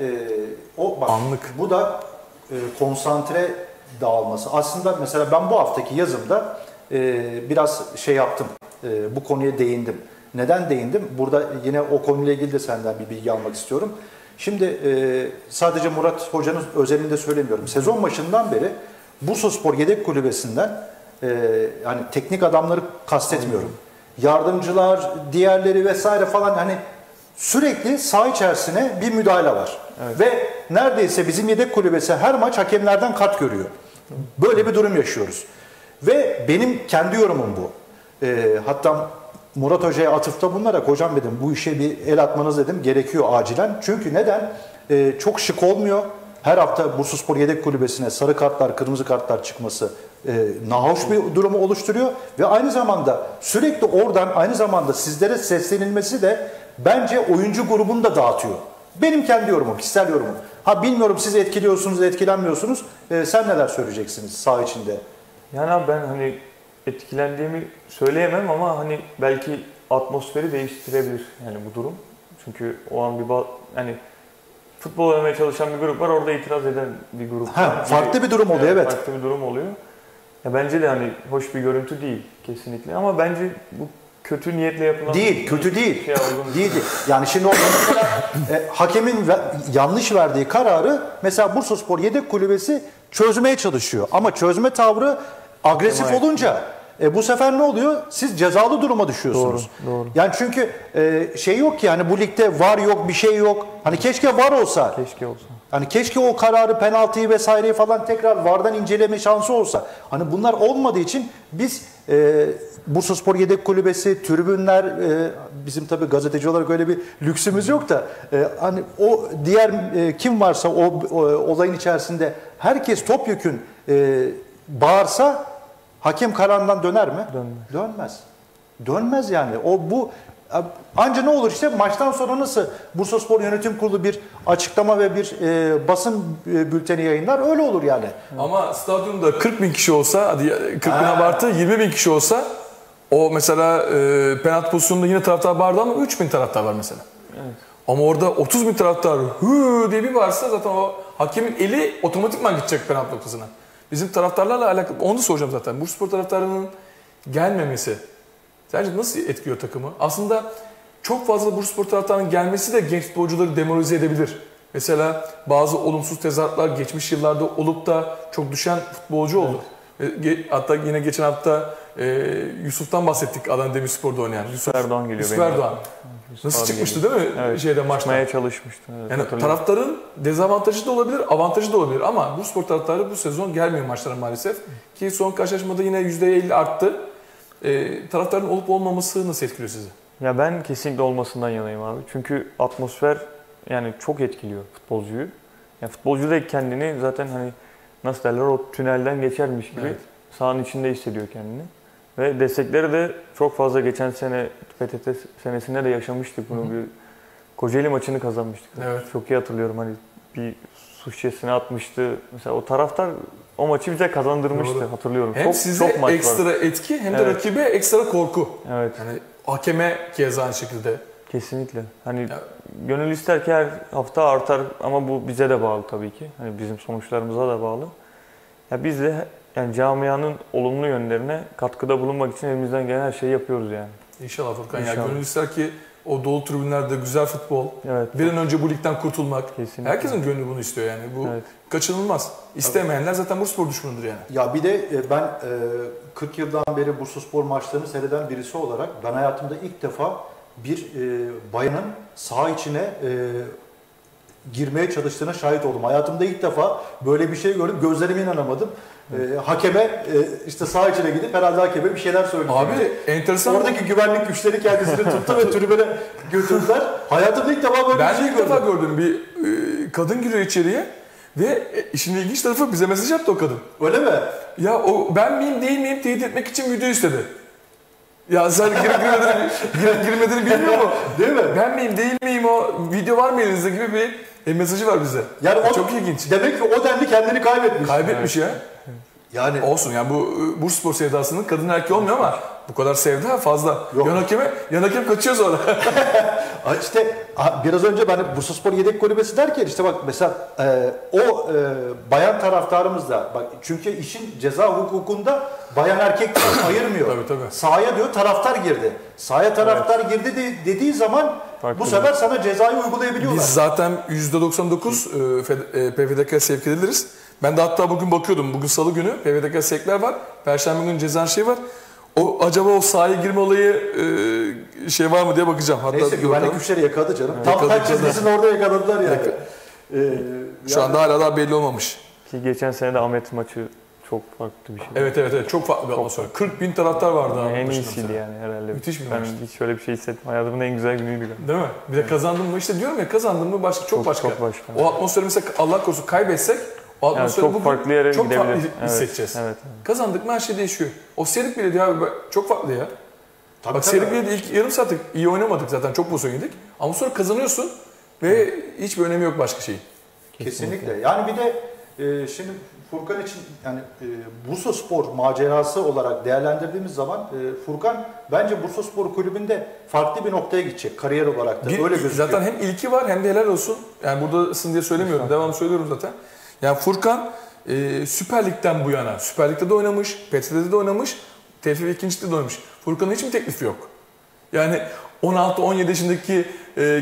o bak, anlık. Bu da konsantre dağılması. Aslında mesela ben bu haftaki yazımda biraz şey yaptım, bu konuya değindim. Neden değindim? Burada yine o konuyla ilgili de senden bir bilgi almak istiyorum. Şimdi sadece Murat Hoca'nın özelinde söylemiyorum. Sezon başından beri Bursaspor Yedek Kulübesi'nden hani teknik adamları kastetmiyorum. Yardımcılar, diğerleri vesaire falan, hani sürekli saha içerisine bir müdahale var. Evet. Ve neredeyse bizim yedek kulübesi her maç hakemlerden kart görüyor. Böyle bir durum yaşıyoruz. Ve benim kendi yorumum bu. Hatta Murat Hoca'ya atıfta bulunarak, hocam dedim bu işe bir el atmanız dedim gerekiyor acilen. Çünkü neden? Çok şık olmuyor. Her hafta Bursaspor Yedek Kulübesi'ne sarı kartlar, kırmızı kartlar çıkması nahoş bir durumu oluşturuyor. Ve aynı zamanda sürekli oradan sizlere seslenilmesi de bence oyuncu grubunu da dağıtıyor. Benim kendi yorumum, kişisel yorumum. Ha bilmiyorum, siz etkiliyorsunuz, etkilenmiyorsunuz. Sen neler söyleyeceksiniz saha içinde? Yani ben hani etkilendiğimi söyleyemem ama hani belki atmosferi değiştirebilir yani bu durum. Çünkü o an bir yani futbol oynamaya çalışan bir grup var, orada itiraz eden bir grup var. Farklı bir durum oluyor, evet. Farklı bir durum oluyor. Ya bence de hani hoş bir görüntü değil kesinlikle ama bence bu kötü niyetle yapılan değil, kötü değil. Şey değil. Yani şimdi o mesela hakemin yanlış verdiği kararı mesela Bursaspor Yedek Kulübesi çözmeye çalışıyor ama çözme tavrı agresif olunca bu sefer ne oluyor? Siz cezalı duruma düşüyorsunuz. Doğru. Yani çünkü şey yok ki, yani bu ligde var yok, bir şey yok. Hani keşke var olsa. Keşke olsa. Hani keşke o kararı, penaltıyı vesaireyi falan tekrar VAR'dan inceleme şansı olsa. Hani bunlar olmadığı için biz Bursaspor Yedek Kulübesi, tribünler, bizim tabii gazeteci olarak öyle bir lüksümüz yok da hani o diğer kim varsa o olayın içerisinde herkes topyekün bağırsa hakem kararından döner mi? Dönmez yani. Anca ne olur işte maçtan sonra nasıl Bursaspor Yönetim Kurulu bir açıklama ve bir basın bülteni yayınlar, öyle olur yani. Ama stadyumda 40.000 kişi olsa, hadi 40.000 abartı, 20.000 kişi olsa, o mesela penaltı pozisyonunda yine taraftar bağırdı ama 3.000 taraftar var mesela. Evet. Ama orada 30.000 taraftar hıı diye bir varsa zaten o hakemin eli otomatikman gidecek penaltı noktasına. Bizim taraftarlarla alakalı, onu da soracağım zaten. Bursaspor taraftarının gelmemesi sence nasıl etkiliyor takımı? Aslında çok fazla Bursaspor taraftarının gelmesi de genç futbolcuları demoralize edebilir. Mesela bazı olumsuz tezahüratlar geçmiş yıllarda olup da çok düşen futbolcu oldu. Evet. Hatta yine geçen hafta Yusuf'tan bahsettik, Adana Demirspor'da oynayan. Yusuf Erdoğan geliyor. Yusuf Erdoğan. Nasıl çıkmıştı değil mi? Evet, şeyde maçta çalışmıştı. Evet, yani taraftarın dezavantajı da olabilir, avantajı da olabilir ama Bursaspor taraftarı bu sezon gelmiyor maçlara maalesef. Ki son karşılaşmada yine %50 arttı. Taraftarın olup olmaması nasıl etkiliyor sizi? Ya ben kesinlikle olmasından yanayım abi. Çünkü atmosfer yani çok etkiliyor futbolcuyu. Yani futbolcu da kendini zaten hani nasıl derler, o tünelden geçermiş gibi evet, sahanın içinde hissediyor kendini. Ve destekleri de çok fazla, geçen sene PTT senesinde de yaşamıştık bunu. Bir Kocaeli maçını kazanmıştık. Evet. Çok iyi hatırlıyorum, hani bir su şişesine atmıştı. Mesela o taraftar o maçı bize kazandırmıştı. Doğru. Hatırlıyorum. Hem çok, size çok ekstra var, etki hem de evet, rakibe ekstra korku. Evet. Yani hakeme yazan şekilde. Kesinlikle. Hani ya, gönül ister ki her hafta artar ama bu bize de bağlı tabii ki. Hani bizim sonuçlarımıza da bağlı. Ya biz de yani camianın olumlu yönlerine katkıda bulunmak için elimizden gelen her şeyi yapıyoruz yani. İnşallah Furkan. İnşallah. Ya gönül ister ki o dolu tribünlerde güzel futbol, evet, bir an önce bu ligden kurtulmak. Kesinlikle. Herkesin gönlü bunu istiyor yani. Bu evet, kaçınılmaz. İstemeyenler zaten Bursaspor düşmanıdır yani. Ya bir de ben 40 yıldan beri Bursaspor maçlarını seyreden birisi olarak ben hayatımda ilk defa bir bayanın saha içine girmeye çalıştığına şahit oldum. Hayatımda ilk defa böyle bir şey gördüm. Gözlerime inanamadım. Hakeme işte saha içine gidip herhalde hakeme bir şeyler söyledi. Abi yani, enteresan. Oradaki güvenlik güçleri kendisini tuttu ve tribüne götürdüler. Hayatımda ilk defa böyle bir şey gördüm. Ben ilk defa gördüm. Bir kadın giriyor içeriye ve işin ilginç tarafı bize mesaj yaptı o kadın. Öyle mi? Ya o ben miyim değil miyim teyit etmek için video istedi. Ya sen girip girmediğini bilmiyor mu? Değil mi? Ben miyim değil miyim, o video var mı elinizde gibi bir mesajı var bize. Yani o, çok ilginç. Demek ki o denli kendini kaybetmiş. Kaybetmiş evet. Ya. Yani olsun yani bu Bursaspor sevdasının kadın erkeği olmuyor ama bu kadar sevda fazla. Yan hakem kaçıyor sonra. İşte biraz önce ben Bursaspor yedek kulübesi derken işte bak mesela bayan taraftarımız da bak, çünkü işin ceza hukukunda bayan erkek ayırmıyor. Tabii. Sahaya diyor taraftar girdi. Sahaya taraftar girdi dediği zaman farklı bu sefer sana cezayı uygulayabiliyorlar. Biz zaten %99 PFDK'ya sevk ediliriz. Ben de hatta bugün bakıyordum. Bugün salı günü PFDK'ya sevkler var. Perşembe günü ceza şey var. Acaba o sahaya girme olayı şey var mı diye bakacağım. Hatta neyse güvenlik güçleri yakaladı canım. Evet, tam kaç çizgisini orada yakaladılar yani. Şu anda hala daha belli olmamış. Ki geçen sene de Ahmet maçı çok farklı bir şey. Evet çok farklı bir atmosfer. 40.000 taraftar vardı. Yani en iyisiydi yani herhalde. Müthiş bir maçtı. Ben hiç şöyle bir şey hissettim. Hayatımın en güzel günüydü. Değil mi? Bir de evet. Kazandım mı işte diyorum ya, kazandım mı başka çok başka. O atmosferi mesela Allah korusun kaybetsek yani çok farklı yere çok gidebilir. Çok farklı hissedeceğiz. Evet. Kazandık mı her şey değişiyor. O Serik Belediye abi çok farklı ya. Tabii, bak Serik Belediye ilk yarım saatlik iyi oynamadık zaten, çok pozisyon yedik. Ama sonra kazanıyorsun ve hiçbir önemi yok başka şeyin. Kesinlikle. Yani bir de şimdi Furkan için yani Bursaspor macerası olarak değerlendirdiğimiz zaman Furkan bence Bursaspor kulübünde farklı bir noktaya gidecek kariyer olarak da. Öyle gözüküyor. Zaten hem ilki var hem de helal olsun. Yani buradasın diye söylemiyorum. Devam söylüyorum zaten. Yani Furkan Süper Lig'den bu yana, Süper Lig'de de oynamış, PTT'de de oynamış, TFF 2. Lig'de de oynamış. Furkan'ın hiç mi teklifi yok? Yani 16-17 yaşındaki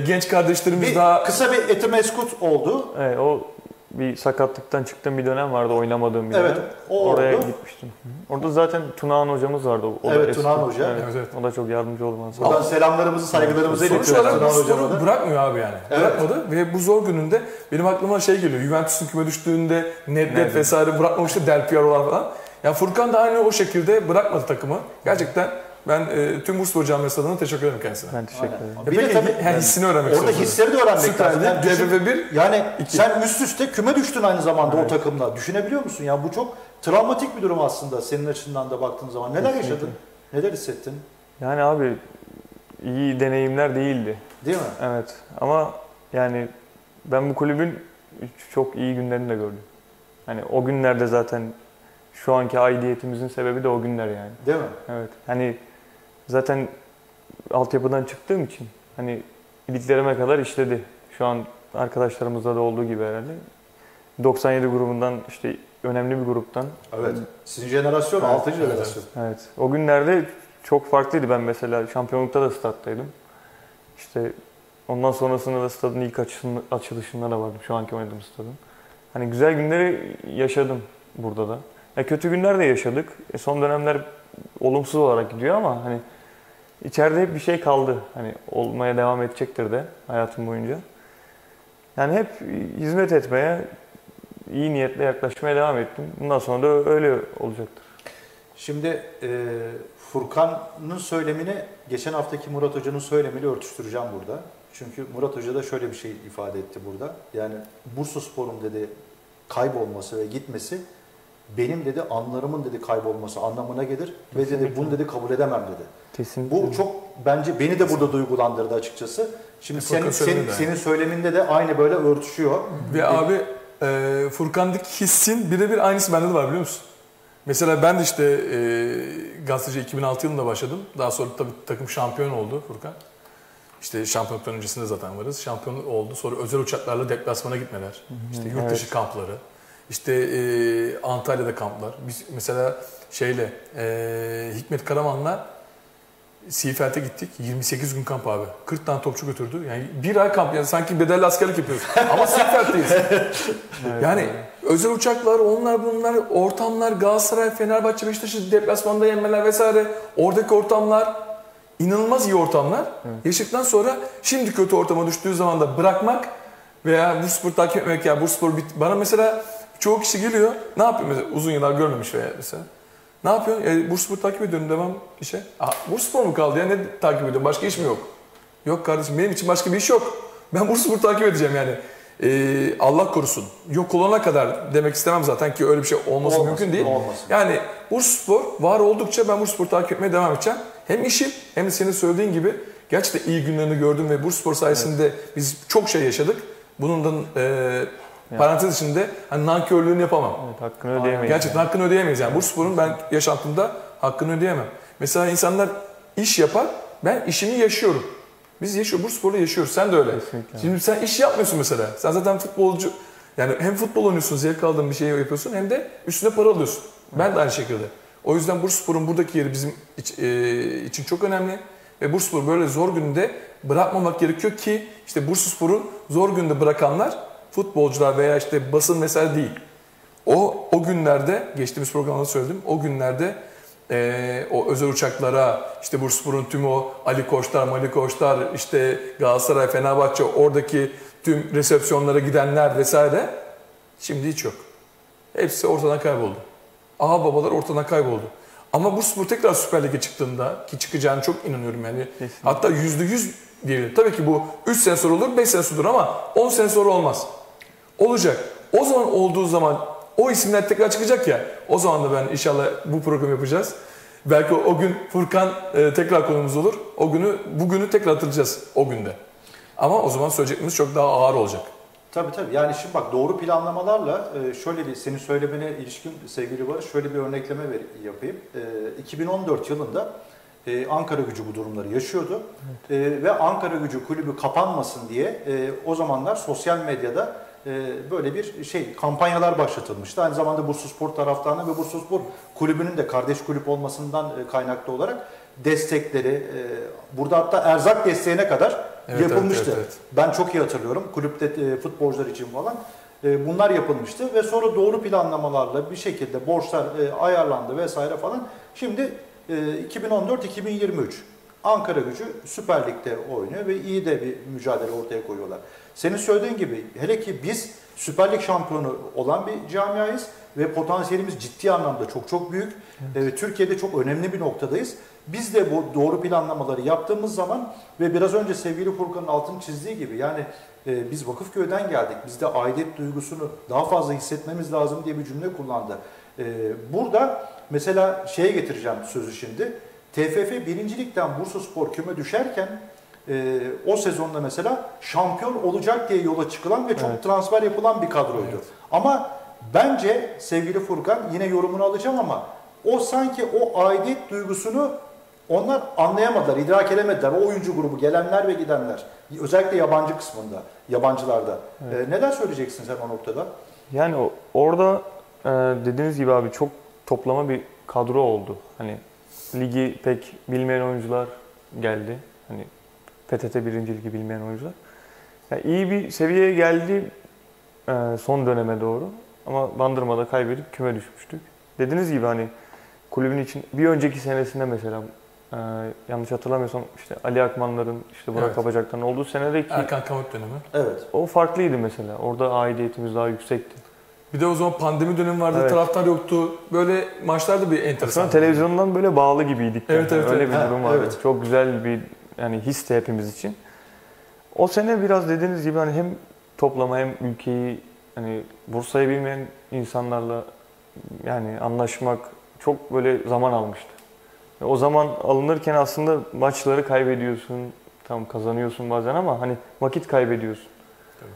genç kardeşlerimiz daha... Kısa bir Etimeskut oldu. Evet, o bir sakatlıktan çıktığım bir dönem vardı, oynamadığım bir dönem. Oraya oldu. Gitmiştim. Orada zaten Tunağan hocamız vardı. Tunağan Hoca. Evet. O da çok yardımcı oldu bana. Buradan selamlarımızı, saygılarımızı iletiyoruz Tunağan Hocam'a. Bırakmıyor abi yani. Evet. Bırakmadı ve bu zor gününde benim aklıma şey geliyor. Juventus'un küme düştüğünde Nedved vesaire bırakmamıştı, Del Piero'lar falan. Yani Furkan da aynı o şekilde bırakmadı takımı. Gerçekten ben tüm Bursaspor camiası adına teşekkür ederim kendisine. Ben teşekkür ederim. Bir de tabii hissini öğrenmek istiyorum. Orada hisleri de öğrenmek lazım. Yani sen üst üste küme düştün aynı zamanda o takımla. Düşünebiliyor musun? Ya bu çok travmatik bir durum aslında senin açından da baktığın zaman. Neler yaşadın? Neler hissettin? Yani abi iyi deneyimler değildi. Değil mi? Evet. Ama yani ben bu kulübün çok iyi günlerini de gördüm. Hani o günlerde zaten şu anki aidiyetimizin sebebi de o günler yani. Değil mi? Evet. Hani zaten altyapıdan çıktığım için hani iliklerime kadar işledi. Şu an arkadaşlarımızda da olduğu gibi herhalde. 97 grubundan işte önemli bir gruptan. Evet. Sizin jenerasyon, 6. jenerasyon. Evet. O günlerde çok farklıydı. Ben mesela şampiyonlukta da stattaydım. İşte ondan sonrasında da stadın ilk açılışında da vardım. Şu anki oynadığım stadın. Hani güzel günleri yaşadım burada da. Kötü günler de yaşadık. Son dönemler olumsuz olarak gidiyor ama hani içeride hep bir şey kaldı. Hani olmaya devam edecektir de hayatım boyunca. Yani hep hizmet etmeye, iyi niyetle yaklaşmaya devam ettim. Bundan sonra da öyle olacaktır. Şimdi Furkan'ın söylemini geçen haftaki Murat Hoca'nın söylemiyle örtüştüreceğim burada. Çünkü Murat Hoca da şöyle bir şey ifade etti burada. Yani Bursaspor'un dedi kaybolması ve gitmesi benim dedi anlarımın dedi kaybolması anlamına gelir. Kesinlikle. Ve dedi bunu dedi kabul edemem dedi. Kesinlikle. Bu çok bence beni de burada duygulandırdı açıkçası. Şimdi senin söyleminde de aynı böyle örtüşüyor. Ve abi Furkan'daki hissin birebir aynısı bende de var biliyor musun? Mesela ben de işte gazeteci 2006 yılında başladım. Daha sonra tabii takım şampiyon oldu Furkan. İşte şampiyonluktan öncesinde zaten varız. Şampiyonluk oldu. Sonra özel uçaklarla deplasmana gitmeler. İşte yurt dışı kampları. İşte Antalya'da kamplar. Biz mesela şeyle Hikmet Karaman'la Siifelt'e gittik. 28 gün kamp abi. 40 tane topçu götürdü. Yani bir ay kamp. Yani sanki bedelli askerlik yapıyoruz. Ama Siifelt'teyiz. Yani özel uçaklar, onlar bunlar, ortamlar, Galatasaray, Fenerbahçe, Beşiktaş'ı deplasmanda yenmeler vesaire. Oradaki ortamlar inanılmaz iyi ortamlar. Yaşadıktan sonra şimdi kötü ortama düştüğü zaman da bırakmak veya Bursaspor takip etmek. Ya Bursaspor bana mesela çoğu kişi geliyor. Ne yapıyor mesela? Uzun yıllar görmemiş veya mesela. Ne yapıyor? Bursaspor takip ediyorum, devam işe. Bursaspor mu kaldı ya? Ne takip ediyorum? Başka iş mi yok? Yok kardeşim, benim için başka bir iş yok. Ben Bursaspor takip edeceğim yani. Allah korusun. Yok olana kadar demek istemem zaten ki öyle bir şey olması mümkün değil. Yani Bursaspor var oldukça ben Bursaspor takip etmeye devam edeceğim. Hem işim hem de senin söylediğin gibi gerçekten iyi günlerini gördüm ve Bursaspor sayesinde biz çok şey yaşadık. Bunun da parantez içinde hani nankörlüğünü yapamam. Evet, hakkını ödeyemeyiz. Gerçekten yani. Hakkını ödeyemeyiz. Yani Bursaspor'un ben yaşantımda hakkını ödeyemem. Mesela insanlar iş yapar, ben işimi yaşıyorum. Biz yaşıyoruz, Bursaspor'la yaşıyoruz. Sen de öyle. Kesinlikle. Şimdi sen iş yapmıyorsun mesela. Sen zaten futbolcu, yani hem futbol oynuyorsun, zevk aldığın bir şey yapıyorsun hem de üstüne para alıyorsun. Ben de aynı şekilde. O yüzden Bursaspor'un buradaki yeri bizim için çok önemli. Ve Bursaspor'u böyle zor günde bırakmamak gerekiyor ki işte Bursaspor'un zor günde bırakanlar futbolcular veya işte basın mesela değil. O günlerde, geçtiğimiz programda söyledim, o günlerde o özel uçaklara, işte Bursaspor'un tüm o Ali Koçlar, Mali Koçlar, işte Galatasaray, Fenerbahçe, oradaki tüm resepsiyonlara gidenler vesaire şimdi hiç yok. Hepsi ortadan kayboldu. Aha babalar ortadan kayboldu. Ama Bursaspor tekrar Süper Lig'e çıktığında ki çıkacağına çok inanıyorum yani. Kesinlikle. Hatta %100 diyelim. Tabii ki bu 3 sene sonra olur, 5 sene sonra ama 10 sene sonra olmaz. Olacak. O zaman olduğu zaman o isimler tekrar çıkacak ya. O zaman da ben inşallah bu programı yapacağız. Belki o gün Furkan tekrar konumuz olur. O günü, bugünü tekrar hatırlayacağız o günde. Ama o zaman söyleyeceklerimiz çok daha ağır olacak. Tabii tabii. Yani şimdi bak doğru planlamalarla şöyle bir senin söylemene ilişkin sevgili Barış şöyle bir örnekleme yapayım. 2014 yılında Ankara Gücü bu durumları yaşıyordu. Evet. Ve Ankara Gücü kulübü kapanmasın diye o zamanlar sosyal medyada böyle bir şey kampanyalar başlatılmıştı. Aynı zamanda Bursaspor taraftarına ve Bursaspor kulübünün de kardeş kulüp olmasından kaynaklı olarak destekleri burada hatta erzak desteğine kadar yapılmıştı. Evet. Ben çok iyi hatırlıyorum. Kulüpte futbolcular için falan bunlar yapılmıştı ve sonra doğru planlamalarla bir şekilde borçlar ayarlandı vesaire falan. Şimdi 2014-2023 Ankara Gücü Süper Lig'de oynuyor ve iyi de bir mücadele ortaya koyuyorlar. Senin söylediğin gibi hele ki biz Süper Lig şampiyonu olan bir camiayız ve potansiyelimiz ciddi anlamda çok büyük. Evet. Türkiye'de çok önemli bir noktadayız. Biz de bu doğru planlamaları yaptığımız zaman ve biraz önce sevgili Furkan'ın altını çizdiği gibi yani biz Vakıfköy'den geldik. Bizde aidiyet duygusunu daha fazla hissetmemiz lazım diye bir cümle kullandı. Burada mesela şeye getireceğim sözü şimdi. TFF 1. Lig'den Bursaspor küme düşerken o sezonda mesela şampiyon olacak diye yola çıkılan ve çok transfer yapılan bir kadroydu. Evet. Ama bence sevgili Furkan yine yorumunu alacağım ama o sanki o aidiyet duygusunu onlar anlayamadılar, idrak edemediler. O oyuncu grubu gelenler ve gidenler. Özellikle yabancı kısmında, yabancılarda. Evet. Neden söyleyeceksin sen o noktada? Yani orada dediğiniz gibi abi çok toplama bir kadro oldu. Hani ligi pek bilmeyen oyuncular geldi. Hani PTT 1. Ligi bilmeyen oyuncular. Yani iyi bir seviyeye geldi son döneme doğru. Ama Bandırma'da kaybedip küme düşmüştük. Dediğiniz gibi hani kulübün için bir önceki senesinde mesela yanlış hatırlamıyorsam işte Ali Akmanların, işte Burak Kapacak'tan olduğu senedeki Erkan Kamut dönemi. Evet. O farklıydı mesela. Orada aidiyetimiz daha yüksekti. Bir de o zaman pandemi dönemi vardı, taraftar yoktu. Böyle maçlarda bir enteresan. Aslında televizyondan böyle bağlı gibiydik. Evet, yani. Evet, öyle bir durum vardı. Evet. Çok güzel bir yani histi hepimiz için. O sene biraz dediğiniz gibi hani hem toplama hem ülkeyi hani Bursa'yı bilmeyen insanlarla yani anlaşmak çok böyle zaman almıştı. O zaman alınırken aslında maçları kaybediyorsun, tam kazanıyorsun bazen ama hani vakit kaybediyorsun. Tabii.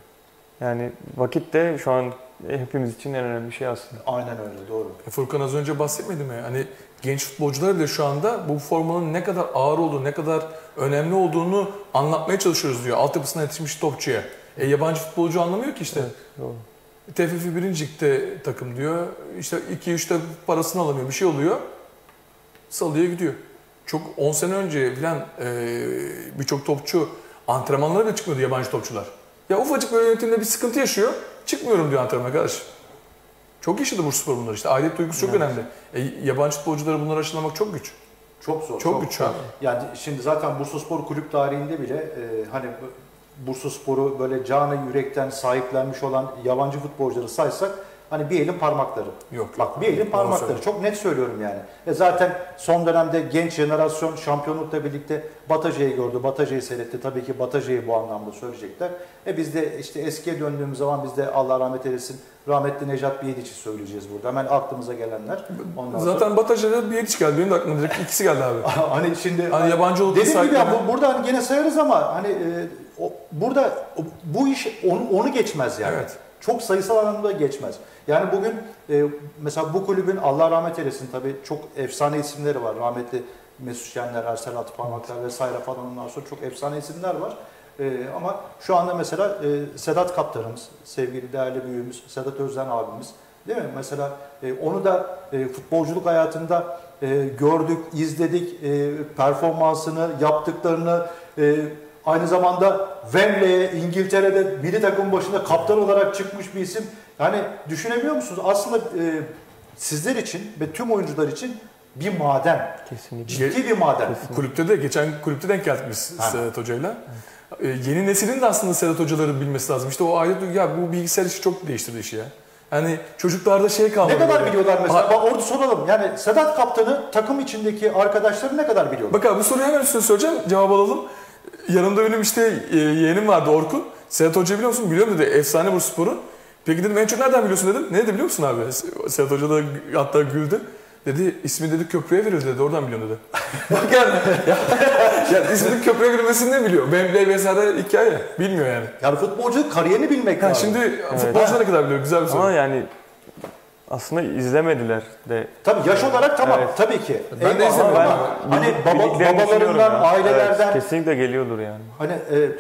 Yani vakit de şu an hepimiz için en önemli şey aslında. Aynen öyle, doğru. Furkan az önce bahsetmedi mi? Hani genç futbolcular bile şu anda bu formanın ne kadar ağır olduğunu, ne kadar önemli olduğunu anlatmaya çalışıyoruz diyor. Altyapısına yetişmiş topçuya. Yabancı futbolcu anlamıyor ki işte. Evet, doğru. TFF 1. Lig'de takım diyor. İşte 2-3'te parasını alamıyor. Bir şey oluyor. Salıya gidiyor. Çok 10 sene önce falan birçok topçu antrenmanlara da çıkmıyordu yabancı topçular. Ya ufacık böyle yönetimde bir sıkıntı yaşıyor. Çıkmıyorum diyor antrenmana kardeş. Çok yaşadı Bursaspor bunlar işte. Aidiyet duygusu çok önemli. Yabancı futbolcuları bunları aşılamak çok güç. Çok zor. Çok güç abi. Yani şimdi zaten Bursaspor kulüp tarihinde bile hani Bursaspor'u böyle canı yürekten sahiplenmiş olan yabancı futbolcuları saysak hani bir elin parmakları. Yok. Bak bir elin parmakları. Çok net söylüyorum yani. Ve zaten son dönemde genç jenerasyon şampiyonlukla birlikte Batacay'ı gördü. Batacay'ı seyretti. Tabii ki Batacay'ı bu anlamda söyleyecekler. Biz de işte eskiye döndüğümüz zaman biz de Allah rahmet eylesin rahmetli Nejat Biyediç'i söyleyeceğiz burada. Hemen aklımıza gelenler. Ondan zaten sonra... Batacay'da Biyediç geldi. Benim de aklıma direkt ikisi geldi abi. Hani şimdi hani yabancı olduğu sahibi. Burada hani gene sayarız ama hani burada bu iş onu geçmez yani. Evet. Çok sayısal anlamda geçmez. Yani bugün mesela bu kulübün Allah rahmet eylesin tabii çok efsane isimleri var. Rahmetli Mesut Şenler, Ersel Atıparmaklar vesaire falan ondan sonra çok efsane isimler var. Ama şu anda mesela Sedat Kaptanımız, sevgili değerli büyüğümüz Sedat Özden abimiz değil mi? Mesela onu da futbolculuk hayatında gördük, izledik, performansını, yaptıklarını, aynı zamanda Wembley'e, İngiltere'de milli takım başında kaptan olarak çıkmış bir isim. Yani düşünebiliyor musunuz? Aslında sizler için ve tüm oyuncular için bir maden. Kesinlikle. Ciddi bir maden. Kesinlikle. Kulüpte de, geçen kulüpte denk geldik biz Sedat Hoca'yla. Evet. Yeni neslin de aslında Sedat Hocaları bilmesi lazım. İşte o aile ya bu bilgisayar işi çok değiştirdi işi ya. Yani çocuklarda şey kalmadı. Ne kadar böyle biliyorlar mesela? Bak orada soralım. Yani Sedat Kaptan'ı takım içindeki arkadaşları ne kadar biliyorlar? Bak abi bu soruyu hemen üstüne söyleyeceğim. Cevap alalım. Yanımda benim işte yeğenim vardı Orkun. Sedat Hoca'yı biliyor musun? Biliyorum dedi. Efsane Bursaspor'u. Peki dedim en çok nereden biliyorsun dedim. Ne dedi biliyor musun abi? Sedat Hoca da hatta güldü. Dedi ismi dedi köprüye verildi dedi. Oradan biliyorum dedi. Bak yani. Yani isminin köprüye verilmesini ne biliyor? Wembley vesaire hikaye. Bilmiyor yani. Yani futbolcu kariyerini bilmek lazım. Şimdi evet. Futbolcular ne kadar biliyor? Güzel bir soru. Ama yani aslında izlemediler de. Tabii yaş olarak tamam evet. Tabii ki. Ben de izlemedim. Hani babalarından, ailelerden. Evet, kesinlikle geliyordur yani. Hani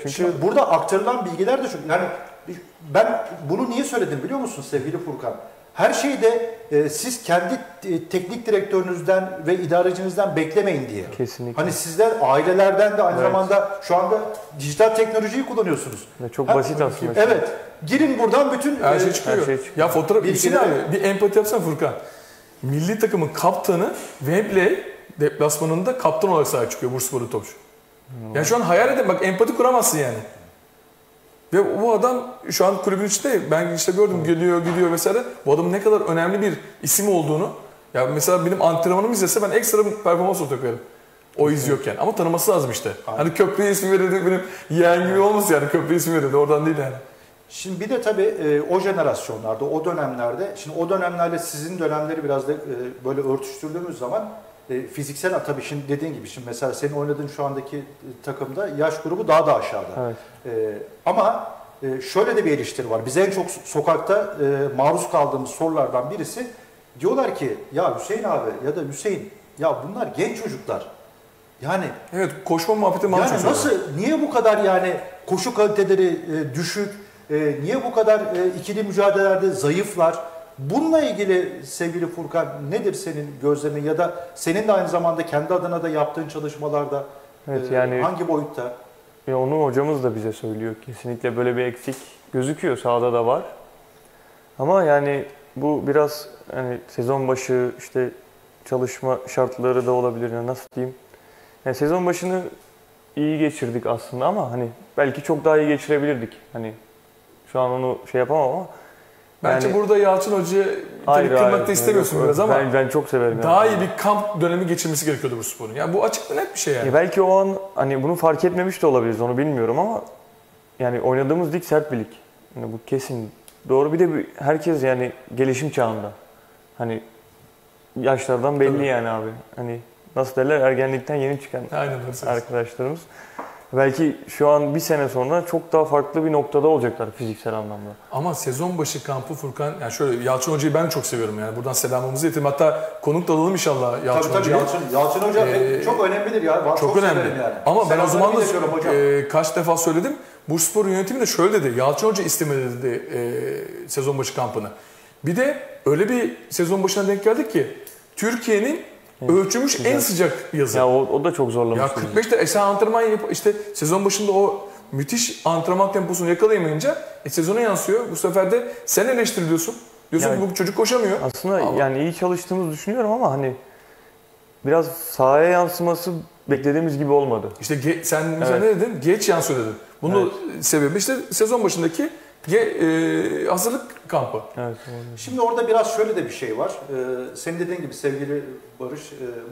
çünkü burada aktarılan bilgiler de çok. Yani ben bunu niye söyledim biliyor musun sevgili Furkan? Her şeyde siz kendi teknik direktörünüzden ve idarecinizden beklemeyin diye. Kesinlikle. Hani sizler ailelerden de aynı evet. Zamanda şu anda dijital teknolojiyi kullanıyorsunuz. Ya çok basit aslında. Evet. Girin buradan bütün her şey çıkıyor. Her şey çıkıyor. Ya fotoğraf bilgisini abi bir empati yapsana Furkan. Milli takımın kaptanı Wembley deplasmanında kaptan olarak sahaya çıkıyor Bursaspor'lu topçu. Hmm. Yani şu an hayal edin bak empati kuramazsın yani. Ve bu adam şu an kulübün içinde, ben işte gördüm gidiyor vesaire. Bu adamın ne kadar önemli bir isim olduğunu, ya mesela benim antrenmanımı izlese ben ekstra bir performans ortaya koyarım. O iz yokken ama tanıması lazım işte. Aynen. Hani köprüye ismi verildi benim yeğen gibi olmaz yani köprüye ismi verildi oradan değil yani. Şimdi bir de tabii o jenerasyonlarda, o dönemlerde, şimdi o dönemlerle sizin dönemleri biraz da böyle örtüştürdüğümüz zaman fiziksel tabii şimdi dediğin gibi şimdi mesela senin oynadığın şu andaki takımda yaş grubu daha da aşağıda. Evet. Ama şöyle de bir eleştiri var. Bize en çok sokakta maruz kaldığımız sorulardan birisi diyorlar ki ya Hüseyin abi ya da Hüseyin ya bunlar genç çocuklar. Yani evet koşma muhabbeti maruz yani nasıl abi. Niye bu kadar yani koşu kaliteleri düşük niye bu kadar ikili mücadelelerde zayıflar? Bununla ilgili sevgili Furkan nedir senin gözlemin ya da senin de aynı zamanda kendi adına da yaptığın çalışmalarda evet, yani, hangi boyutta? Ya onu hocamız da bize söylüyor. Kesinlikle böyle bir eksik gözüküyor. Sahada da var. Ama yani bu biraz hani sezon başı işte çalışma şartları da olabilir. Yani nasıl diyeyim? Yani sezon başını iyi geçirdik aslında ama hani belki çok daha iyi geçirebilirdik. Hani şu an onu şey yapamam ama bence yani, burada Yalçın Hoca'ya kırmak da istemiyorsun biraz ama ben çok severim. Daha iyi bir kamp dönemi geçirmesi gerekiyordu bu sporun. Yani bu açık net bir şey yani. Belki o an hani bunu fark etmemiş de olabiliriz onu bilmiyorum ama yani oynadığımız lig sert bir lig. Yani bu kesin doğru bir de herkes yani gelişim çağında. Hani yaşlardan belli tabii. Yani abi. Hani nasıl derler ergenlikten yeni çıkan aynen, arkadaşlarımız. Belki şu an bir sene sonra çok daha farklı bir noktada olacaklar fiziksel anlamda. Ama sezon başı kampı Furkan, yani şöyle Yalçın Hoca'yı ben çok seviyorum yani buradan selamımızı yetelim. Hatta konuk da alalım inşallah Yalçın Hoca'ya. Yalçın Hoca çok önemlidir ya. Ben çok önemli. Yani. Ama ben o zaman da kaç defa söyledim. Bursaspor yönetimi de şöyle dedi. Yalçın Hoca istemedi dedi sezon başı kampını. Bir de öyle bir sezon başına denk geldik ki Türkiye'nin ölçülmüş güzel. En sıcak yazı. Ya o da çok zorlamış. Ya 45'te esen antrenman yapıp işte sezon başında o müthiş antrenman temposunu yakalayamayınca sezona yansıyor. Bu sefer de sen eleştiriliyorsun. Diyorsun yani, ki bu çocuk koşamıyor. Aslında ama. Yani iyi çalıştığımızı düşünüyorum ama hani biraz sahaya yansıması beklediğimiz gibi olmadı. İşte sen ne dedin? Geç yansıyor dedin. Bunun evet. Sebebi işte sezon başındaki hazırlık kampı. Evet, şimdi orada biraz şöyle de bir şey var. Senin dediğin gibi sevgili Barış,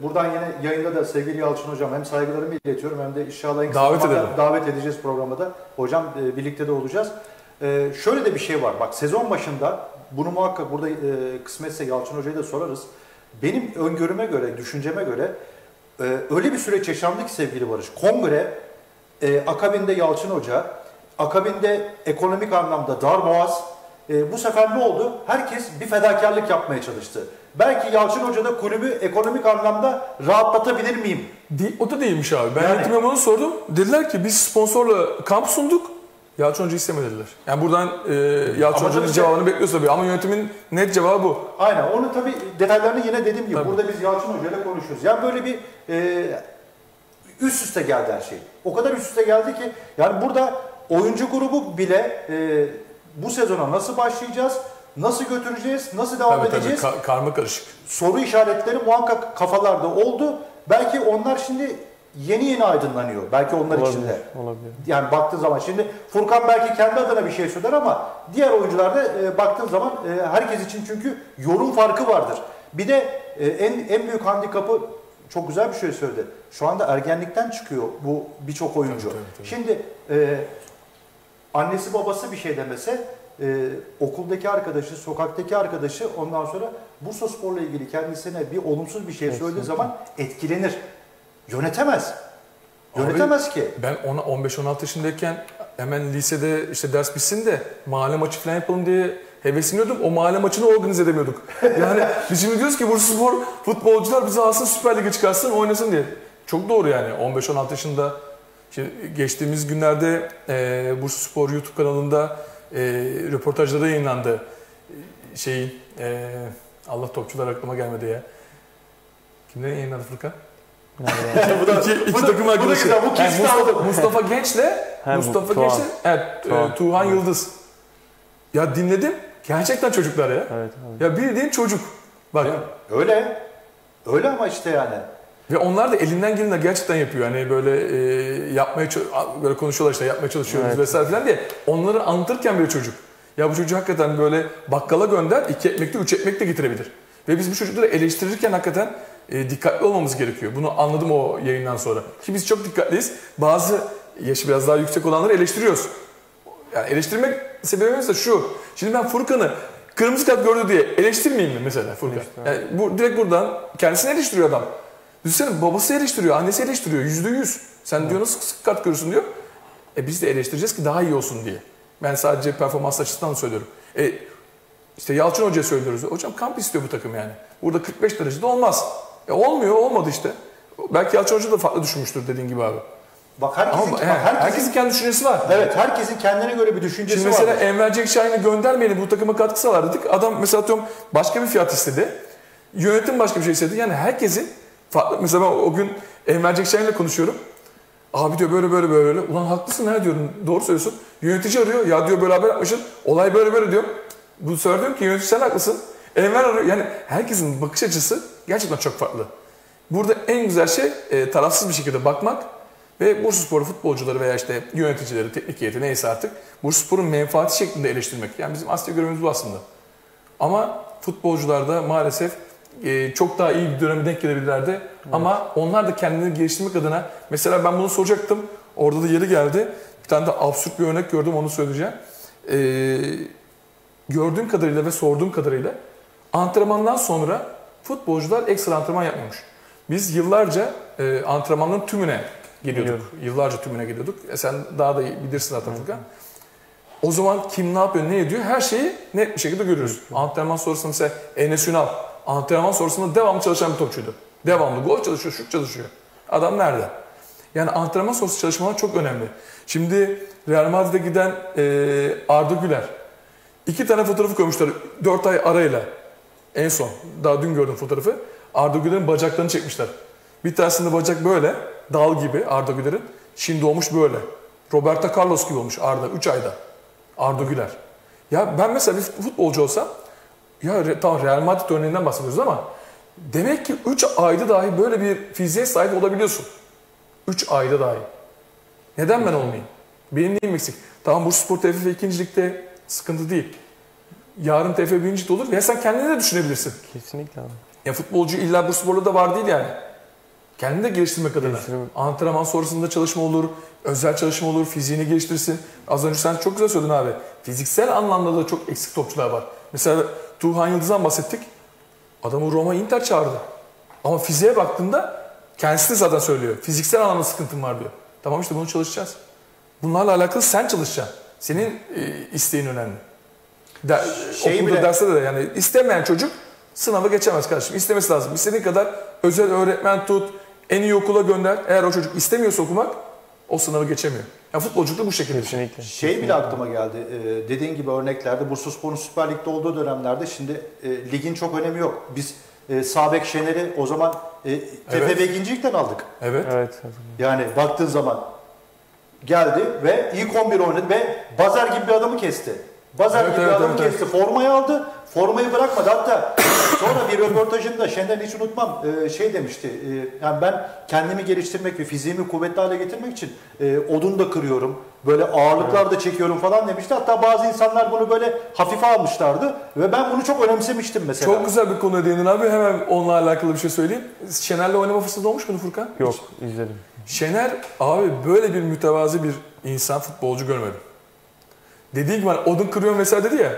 buradan yine yayında da sevgili Yalçın Hocam hem saygılarımı iletiyorum hem de inşallah davet edeceğiz programda da. Hocam birlikte de olacağız. Şöyle de bir şey var. Bak sezon başında bunu muhakkak burada kısmetse Yalçın Hoca'yı da sorarız. Benim öngörüme göre, düşünceme göre öyle bir süreç yaşandı ki sevgili Barış. Kongre, akabinde Yalçın Hoca, akabinde ekonomik anlamda darboğaz. Bu sefer ne oldu? Herkes bir fedakarlık yapmaya çalıştı. Belki Yalçın Hoca da kulübü ekonomik anlamda rahatlatabilir miyim? O da değilmiş abi. Ben yönetim memurunu sordum. Dediler ki biz sponsorla kamp sunduk. Yalçın Hoca istemediler. Yani buradan Yalçın Hoca'nın cevabını bekliyoruz tabii ama yönetimin net cevabı bu. Aynen. Onun tabii detaylarını yine dediğim gibi burada biz Yalçın Hoca'yla konuşuyoruz. Yani böyle bir üst üste geldi her şey. O kadar üst üste geldi ki yani burada oyuncu grubu bile bu sezona nasıl başlayacağız, nasıl götüreceğiz, nasıl devam edeceğiz? Tabii karma karışık. Soru işaretleri muhakkak kafalarda oldu. Belki onlar şimdi yeni aydınlanıyor. Belki onlar içinde. Olabilir. Yani baktığın zaman şimdi Furkan belki kendi adına bir şey söyler ama diğer oyuncular da baktığın zaman herkes için çünkü yorum farkı vardır. Bir de en büyük handikapı çok güzel bir şey söyledi. Şu anda ergenlikten çıkıyor bu birçok oyuncu. Tabii. Şimdi annesi babası bir şey demese okuldaki arkadaşı, sokaktaki arkadaşı ondan sonra Bursaspor'la ilgili kendisine bir olumsuz bir şey söylediği zaman etkilenir. Yönetemez. Yönetemez abi, ki. Ben 15-16 yaşındayken hemen lisede işte ders bitsin de mahalle maçı falan yapalım diye hevesleniyordum. O mahalle maçını organize edemiyorduk. Yani biz şimdi diyoruz ki Bursaspor futbolcular bizi alsın Süper Lig'e çıkarsın oynasın diye. Çok doğru yani 15-16 yaşında. Şimdi geçtiğimiz günlerde Bursaspor YouTube kanalında röportajları yayınlandı. Allah topçular aklıma gelmedi ya. Kimden yayınlandı Furkan? Mustafa Genç'le Tuğhan Yıldız. Ya dinledim. Gerçekten çocuklar ya. Evet. Ya bildiğin çocuk. Bak. Ya, öyle ama işte yani. Ve onlar da elinden geleni gerçekten yapıyor. Hani böyle böyle konuşuyorlar işte yapmaya çalışıyoruz vesaire falan diye. Onları anlatırken bir çocuk. Ya bu çocuğu hakikaten böyle bakkala gönder 2 ekmekte 3 ekmek de getirebilir. Ve biz bu çocukları eleştirirken hakikaten dikkatli olmamız gerekiyor. Bunu anladım o yayından sonra. Ki biz çok dikkatliyiz. Bazı yaşı biraz daha yüksek olanları eleştiriyoruz. Yani eleştirmek sebebimiz de şu. Şimdi ben Furkan'ı kırmızı kart gördü diye eleştirmeyeyim mi mesela Furkan? Yani direkt buradan kendisini eleştiriyor adam. Düşünsene babası eleştiriyor, annesi eleştiriyor %100. Sen diyor nasıl sık kart görürsün diyor. Biz de eleştireceğiz ki daha iyi olsun diye. Ben sadece performans açısından söylüyorum. İşte Yalçın Hoca'ya söylüyoruz. Hocam kamp istiyor bu takım yani. Burada 45 derecede olmaz. Olmadı işte. Belki Yalçın Hoca da farklı düşünmüştür dediğin gibi abi. Bak herkesin kendi düşüncesi var. Evet, herkesin kendine göre bir düşüncesi var. Şimdi mesela Enver Cenk Şahin'i göndermeyelim bu takıma katkı sağlar dedik. Adam mesela diyorum başka bir fiyat istedi. Yönetim başka bir şey istedi. Yani herkesin farklı. Mesela ben o gün Enver Cenk Şahin'le konuşuyorum. Abi diyor böyle. Ulan haklısın ha diyorum. Doğru söylüyorsun. Yönetici arıyor. Ya diyor böyle haber yapmışsın. Olay böyle diyor. Bu söylediğim ki yönetici sen haklısın. Enver arıyor. Yani herkesin bakış açısı gerçekten çok farklı. Burada en güzel şey tarafsız bir şekilde bakmak ve Bursaspor futbolcuları veya işte yöneticileri, teknik heyeti neyse artık Bursaspor'un menfaati şeklinde eleştirmek. Yani bizim asli görevimiz bu aslında. Ama futbolcularda maalesef çok daha iyi bir döneme denk gelebilirlerdi. Evet. Ama onlar da kendini geliştirmek adına mesela ben bunu soracaktım. Orada da yeri geldi. Bir tane de absürt bir örnek gördüm onu söyleyeceğim. Gördüğüm kadarıyla ve sorduğum kadarıyla antrenmandan sonra futbolcular ekstra antrenman yapmamış. Biz yıllarca antrenmanın tümüne geliyorduk. Yıllarca tümüne geliyorduk. Sen daha da bilirsin zaten Furkan. O zaman kim ne yapıyor, ne ediyor her şeyi net bir şekilde görüyoruz. Evet. Antrenman sonrasında mesela Enes Ünal antrenman sonrasında devamlı çalışan bir topçuydu. Devamlı gol çalışıyor, şut çalışıyor. Adam nerede? Yani antrenman sonrası çalışmalar çok önemli. Şimdi Real Madrid'e giden Arda Güler 2 tane fotoğrafı koymuşlar 4 ay arayla. En son, daha dün gördüm fotoğrafı. Arda Güler'in bacaklarını çekmişler. Bir tanesinde bacak böyle, dal gibi Arda Güler'in. Şimdi olmuş böyle. Roberto Carlos gibi olmuş Arda, 3 ayda. Arda Güler. Ya ben mesela bir futbolcu olsam, ya tamam Real Madrid örneğinden bahsediyoruz ama demek ki 3 ayda dahi böyle bir fiziğe sahip olabiliyorsun. 3 ayda dahi. Neden ben olmayayım? Benim neyim eksik? Tamam Bursaspor TFF 2. Lig'de Sıkıntı değil. Yarın TFF 1. de olur ve sen kendini de düşünebilirsin. Kesinlikle abi. Ya futbolcu illa Bursaspor'la da var değil yani. Kendini de geliştirmek adına. Antrenman sonrasında çalışma olur, özel çalışma olur, fiziğini geliştirsin. Az önce sen çok güzel söyledin abi. Fiziksel anlamda da çok eksik topçular var. Mesela Turhan Yıldız'dan bahsettik. Adamı Roma Inter çağırdı. Ama fiziğe baktığında kendisi de zaten söylüyor. Fiziksel anlamda sıkıntım var diyor. Tamam işte bunu çalışacağız. Bunlarla alakalı sen çalışacaksın. Senin isteğin önemli. Okulda derste de yani istemeyen çocuk sınavı geçemez kardeşim. İstemesi lazım. İstediğin kadar özel öğretmen tut, en iyi okula gönder. Eğer o çocuk istemiyorsa okumak, o sınavı geçemiyor. Yani futbolculuk da bu şekilde. Kesinlikle. Bile aklıma geldi. Dediğin gibi örneklerde Bursaspor'un Süper Lig'de olduğu dönemlerde şimdi ligin çok önemi yok. Biz Sabek Şener'i o zaman TFF 2. Lig'den aldık. Evet. Yani baktığın zaman geldi ve ilk 11 oynadı ve Bazar gibi bir adamı kesti. Bazar gibi adamı kesti. Formayı aldı. Formayı bırakmadı. Hatta sonra bir röportajında Şener'i hiç unutmam şey demişti. Yani ben kendimi geliştirmek ve fiziğimi kuvvetli hale getirmek için odun da kırıyorum. Böyle ağırlıklar da çekiyorum falan demişti. Hatta bazı insanlar bunu böyle hafife almışlardı. Ve ben bunu çok önemsemiştim mesela. Çok güzel bir konuya değindin abi. Hemen onunla alakalı bir şey söyleyeyim. Şener'le oynama fırsatı olmuş mu Furkan? Yok, izledim. Şener abi böyle bir mütevazi bir insan futbolcu görmedim. Dediğim gibi odun kırıyorum vesaire dedi ya.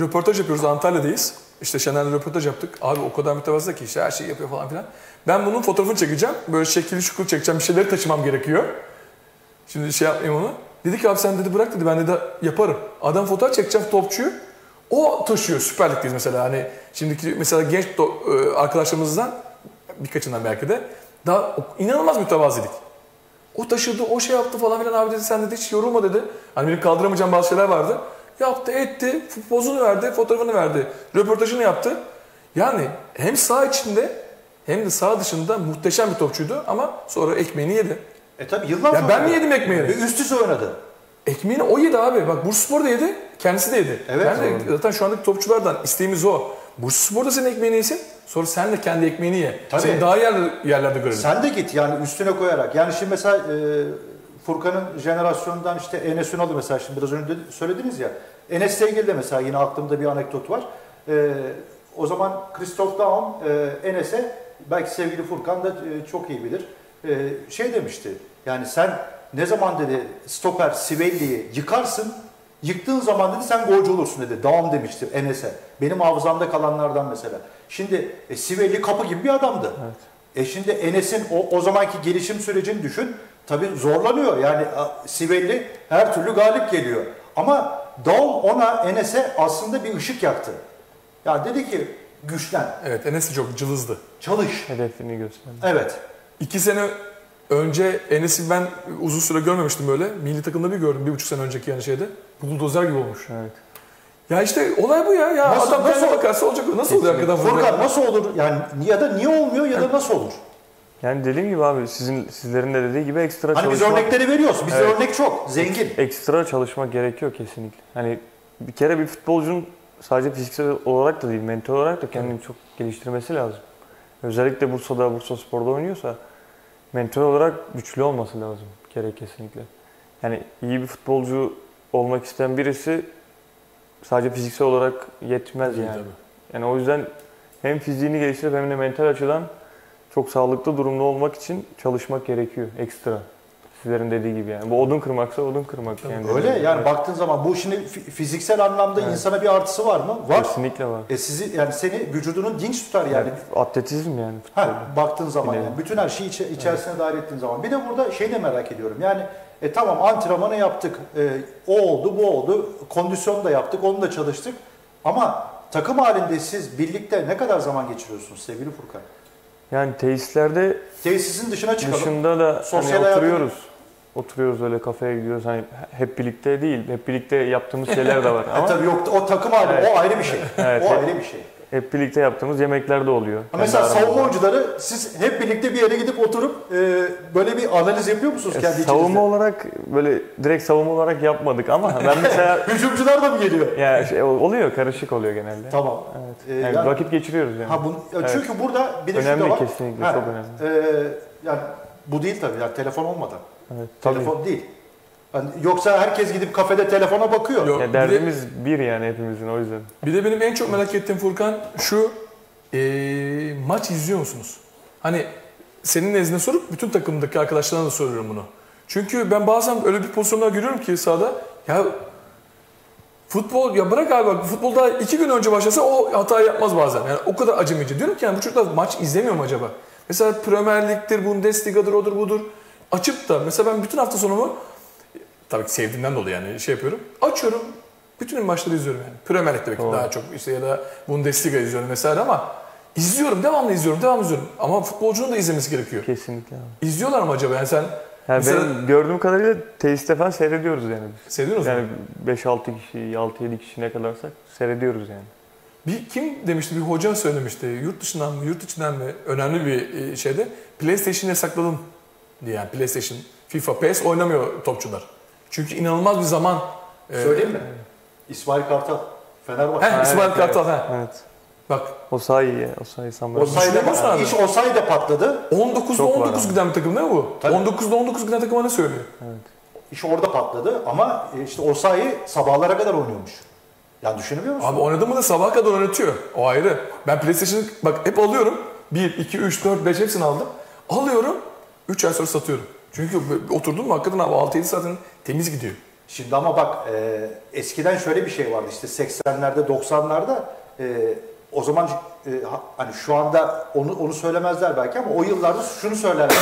Röportaj yapıyoruz, Antalya'dayız. İşte Şener'le röportaj yaptık. Abi o kadar mütevazı ki işte her şeyi yapıyor falan filan. Ben bunun fotoğrafını çekeceğim. Böyle şekilli şukul çekeceğim. Bir şeyleri taşımam gerekiyor. Şimdi şey yapmayayım onu. Dedi ki abi sen dedi bırak dedi. Ben de yaparım. Adam fotoğraf çekeceğim topçuyu. O taşıyor. Süper Lig'deyiz mesela. Hani şimdiki mesela genç arkadaşlarımızdan birkaçından belki de daha inanılmaz mütevazıydık. O taşıdı, o şey yaptı falan filan abi dedi. Sen dedi hiç yorulma dedi. Hani benim kaldıramayacağım bazı şeyler vardı. Yaptı, etti, pozunu verdi, fotoğrafını verdi, röportajını yaptı. Yani hem sağ içinde hem de sağ dışında muhteşem bir topçuydu ama sonra ekmeğini yedi. Tabi yıllar sonra. Ben mi yedim ekmeğini? Üst üste oynadı. Ekmeğini o yedi abi. Bak Bursaspor da yedi, kendisi de yedi. Evet. Yani zaten şu andaki topçulardan isteğimiz o. Bursaspor da senin ekmeğini yesin, sonra sen de kendi ekmeğini ye. Tabii. Seni daha yerlerde görelim. Sen de git yani üstüne koyarak. Yani şimdi mesela... Furkan'ın jenerasyonundan işte Enes Ünal'ı mesela şimdi biraz önce söylediniz ya. Enes Sevgili de mesela yine aklımda bir anekdot var. O zaman Christoph Daum Enes'e belki sevgili Furkan da çok iyi bilir. Şey demişti yani sen ne zaman dedi stoper Sivelli'yi yıkarsın yıktığın zaman dedi sen golcü olursun dedi. Daum demişti Enes'e. Benim hafızamda kalanlardan mesela. Şimdi Sivelli kapı gibi bir adamdı. Evet. Şimdi Enes'in o zamanki gelişim sürecini düşün. Tabii zorlanıyor yani Sivelli her türlü galip geliyor. Ama Daum ona Enes'e aslında bir ışık yaktı. Yani dedi ki güçlen. Evet Enes çok cılızdı. Çalış. Hedefini gösterdi. Evet. 2 sene önce Enes'i ben uzun süre görmemiştim böyle. Milli takımda bir gördüm 1,5 sene önceki yani şeyde. Buldozer gibi olmuş. Evet. Ya işte olay bu ya. Adam nasıl bakarsa olacak. Nasıl olur arkadan? Furkan nasıl olur? Yani ya da niye olmuyor ya da nasıl olur? Yani dediğim gibi abi sizlerin de dediği gibi ekstra hani çalışmak... Hani biz örnekleri veriyoruz. Bizde evet, örnek çok. Zengin. Ekstra çalışmak gerekiyor kesinlikle. Hani bir kere bir futbolcunun sadece fiziksel olarak da değil, mental olarak da kendini çok geliştirmesi lazım. Özellikle Bursa'da, Bursaspor'da oynuyorsa mental olarak güçlü olması lazım bir kere kesinlikle. Yani iyi bir futbolcu olmak isteyen birisi sadece fiziksel olarak yetmez yani. Tabii. Yani o yüzden hem fiziğini geliştirip hem de mental açıdan çok sağlıklı durumda olmak için çalışmak gerekiyor ekstra. Sizlerin dediği gibi yani. Bu odun kırmaksa odun kırmak. Yani öyle yani evet, baktığın zaman bu şimdi fiziksel anlamda evet, insana bir artısı var mı? Var. Kesinlikle var. Sizi yani seni vücudunun dinç tutar yani. Atletizm yani. Baktığın zaman yani. Bütün her şeyi içerisine evet, dahil ettiğin zaman. Bir de burada şey de merak ediyorum yani tamam antrenmanı yaptık. O oldu bu oldu. Kondisyonu da yaptık. Onu da çalıştık. Ama takım halinde siz birlikte ne kadar zaman geçiriyorsunuz sevgili Furkan? Yani tesislerde, tesisin dışına çıkalım. Dışında da sosyal hani oturuyoruz. Oturuyoruz öyle kafeye gidiyoruz. Hani hep birlikte değil, hep birlikte yaptığımız şeyler de var. Ama tabii yok o takım hali, evet, o ayrı bir şey. Evet, o ayrı bir şey. Hep birlikte yaptığımız yemekler de oluyor. Mesela savunma oyuncuları siz hep birlikte bir yere gidip oturup böyle bir analiz yapıyor musunuz kendi içinizde? Savunma olarak böyle direkt savunma olarak yapmadık ama ben mesela... Hücumcular da mı geliyor? Yani şey, oluyor, karışık oluyor genelde. Tamam. Evet. Yani vakit geçiriyoruz yani. Çünkü evet, burada bir de önemli, şu da var. Kesinlikle, çok önemli. Yani bu değil tabii yani telefon olmadan. Evet, telefon değil. Yani yoksa herkes gidip kafede telefona bakıyor. Yok, ya derdimiz bir yani hepimizin, o yüzden. Bir de benim en çok merak ettiğim Furkan şu, maç izliyor musunuz? Hani senin nezdine sorup bütün takımdaki arkadaşlarına da soruyorum bunu. Çünkü ben bazen öyle bir pozisyonlar görüyorum ki sahada, ya futbol, ya bırak abi bak, futbolda 2 gün önce başlasa o hata yapmaz bazen. Yani o kadar acımayıcı. Diyorum ki yani bu çocuklar maç izlemiyor mu acaba? Mesela Premier Lig'dir, Bundesliga'dır, odur budur. Açıp da mesela ben bütün hafta sonumu, tabii ki sevdiğimden dolayı yani şey yapıyorum, açıyorum, bütün maçları izliyorum yani. Premier Lig'de belki daha çok işte, ya da Bundesliga izliyorum vesaire, ama izliyorum, devamlı izliyorum. Ama futbolcunun da izlemesi gerekiyor. Kesinlikle. İzliyorlar mı acaba yani sen? Yani mesela... Ben gördüğüm kadarıyla tesiste falan seyrediyoruz yani. Seyrediyoruz yani. Yani 5-6 kişi, 6-7 kişi ne kadarsak seyrediyoruz yani. Bir kim demişti, bir hoca söylemişti, yurt dışından mı, yurt içinden mi, önemli bir şeyde, PlayStation'ı yasakladım diye. Yani PlayStation, FIFA, PES oynamıyor topçular. Çünkü inanılmaz bir zaman. Söyleyeyim mi? İsmail Kartal, Fenerbahçe. Heh, İsmail Kartal, evet. Evet. Bak. Osayi sanırım. Osayi da patladı. 19'da 19 giden bir takım değil mi bu? Tabii. 19'da 19 giden takıma ne söylüyor? Evet. İş orada patladı ama işte Osayi sabahlara kadar oynuyormuş. Yani düşünebiliyor musun? Abi oynadı mı da sabaha kadar oynatıyor. O ayrı. Ben PlayStation'ı bak hep alıyorum. 1, 2, 3, 4, 5 hepsini aldım. Alıyorum. 3 ay sonra satıyorum. Çünkü oturdum mu hakikaten abi 6-7 saatin temiz gidiyor. Şimdi ama bak eskiden şöyle bir şey vardı işte 80'lerde 90'larda o zaman hani şu anda onu söylemezler belki ama o yıllarda şunu söylerler.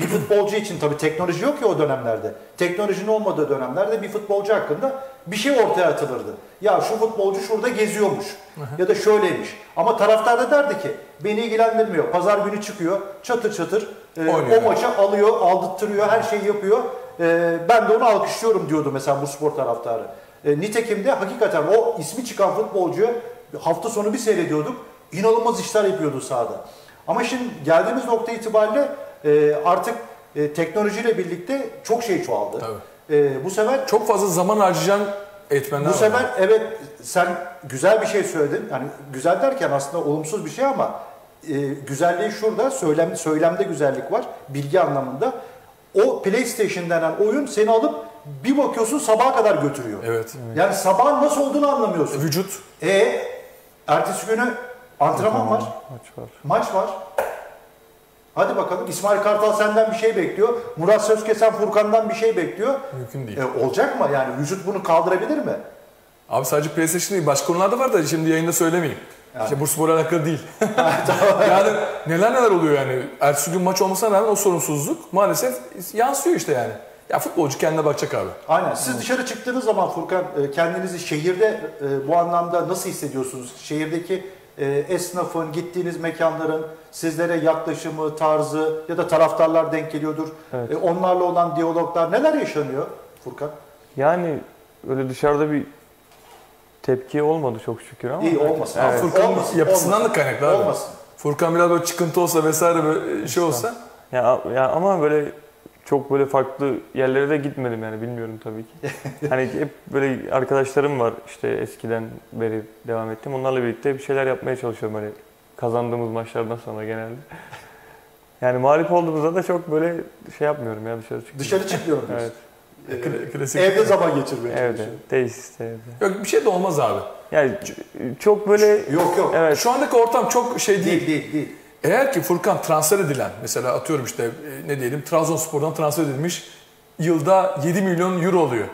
Bir futbolcu için tabii teknoloji yok ya o dönemlerde. Teknolojinin olmadığı dönemlerde bir futbolcu hakkında bir şey ortaya atılırdı. Ya şu futbolcu şurada geziyormuş ya da şöyleymiş. Ama taraftar da derdi ki beni ilgilendirmiyor. Pazar günü çıkıyor çatır çatır o maça alıyor, aldırtırıyor, her şeyi yapıyor. Ben de onu alkışlıyorum diyordu mesela bu spor taraftarı. Nitekim de hakikaten o ismi çıkan futbolcuyu hafta sonu bir seyrediyorduk. İnanılmaz işler yapıyordu sahada. Ama şimdi geldiğimiz nokta itibariyle artık teknolojiyle birlikte çok şey çoğaldı. Bu sefer çok fazla zaman harcayan etmenler. Bu sefer var. Evet sen güzel bir şey söyledin. Yani güzel derken aslında olumsuz bir şey ama güzelliği şurada. Söylemde güzellik var. Bilgi anlamında. O PlayStation denen oyun seni alıp bir bakıyorsun sabaha kadar götürüyor. Evet. Yani sabahın nasıl olduğunu anlamıyorsun. Vücut. Ertesi günü antrenman var. Maç var. Hadi bakalım İsmail Kartal senden bir şey bekliyor. Murat Sözkesen Furkan'dan bir şey bekliyor. Mümkün değil. Olacak mı? Yani vücut bunu kaldırabilir mi? Abi sadece PlayStation değil. Başka konularda var da şimdi yayında söylemeyeyim. Yani. İşte Bursaspor'la alakalı değil. Yani neler oluyor yani. Ertesi gün maç olmasına rağmen o sorunsuzluk maalesef yansıyor işte yani. Ya futbolcu kendine bakacak abi. Aynen. Siz dışarı çıktığınız zaman Furkan kendinizi şehirde bu anlamda nasıl hissediyorsunuz? Şehirdeki esnafın, gittiğiniz mekanların sizlere yaklaşımı, tarzı ya da taraftarlar denk geliyordur. Evet. Onlarla olan diyaloglar neler yaşanıyor Furkan? Yani öyle dışarıda bir tepki olmadı çok şükür ama. İyi olmasın. Evet. Furkan yapısından da kaynaklı abi. Olmasın. Furkan biraz böyle çıkıntı olsa vesaire böyle şey olsa. Ya ama böyle çok böyle farklı yerlere de gitmedim yani bilmiyorum tabii ki. Hani hep böyle arkadaşlarım var işte eskiden beri devam ettim. Onlarla birlikte bir şeyler yapmaya çalışıyorum hani kazandığımız maçlardan sonra genelde. Yani mağlup olduğumuzda da çok böyle şey yapmıyorum ya dışarı çıkıyorum. Dışarı çıkıyorum diyorsun. Evet. Klasik evde zaman geçirmeye çalışıyorum. Evet. Tesiste evde. Yok bir şey de olmaz abi. Yani çok böyle... Yok. Evet. Şu andaki ortam çok şey değil. Değil. Eğer ki Furkan transfer edilen, mesela atıyorum işte ne diyelim Trabzonspor'dan transfer edilmiş yılda 7 milyon euro oluyor.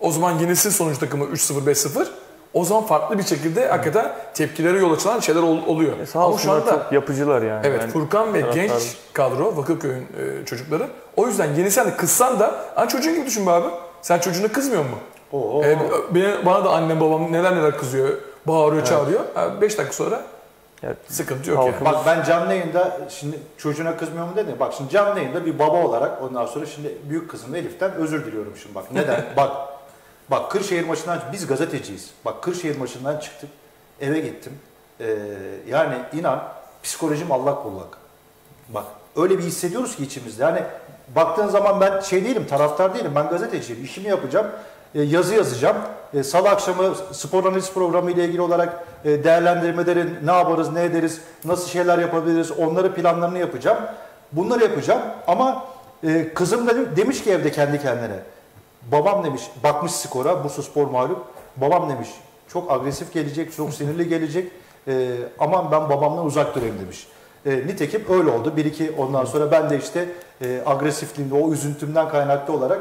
O zaman yenisi sonuç takımı 3-0, 5-0. O zaman farklı bir şekilde hakikaten tepkilere yol açılan şeyler oluyor. Sağ olsunlar çok yapıcılar yani. Evet yani, Furkan ve genç kadro Vakıfköy'ün çocukları. O yüzden yenisi hani kızsan da, hani çocuğun gibi düşün be abi. Sen çocuğuna kızmıyor musun? Bana da annem babam neler kızıyor, bağırıyor, çağırıyor. 5 dakika sonra... Yani sıkıntı yok yani. Bak ben canlı yayında şimdi çocuğuna kızmıyor mu dedin. Bak şimdi canlı yayında bir baba olarak ondan sonra şimdi büyük kızım Elif'ten özür diliyorum şimdi bak. Neden? bak Kırşehir maçından biz gazeteciyiz. Bak Kırşehir maçından çıktık. Eve gittim. Yani inan psikolojim allak bullak. Bak öyle bir hissediyoruz ki içimizde. Yani baktığın zaman ben şey değilim, taraftar değilim. Ben gazeteciyim. İşimi yapacağım. Yazı yazacağım. Salı akşamı spor analiz programı ile ilgili olarak değerlendirmelerin ne yaparız, ne ederiz, nasıl şeyler yapabiliriz, onları planlarını yapacağım. Bunları yapacağım ama kızım da demiş ki evde kendi kendine. Babam demiş, bakmış skora, Bursaspor mağlup. Babam demiş, çok agresif gelecek, çok sinirli gelecek. Aman ben babamdan uzak durayım demiş. Nitekim öyle oldu. 1-2 ondan sonra ben de işte agresifliğimde, o üzüntümden kaynaklı olarak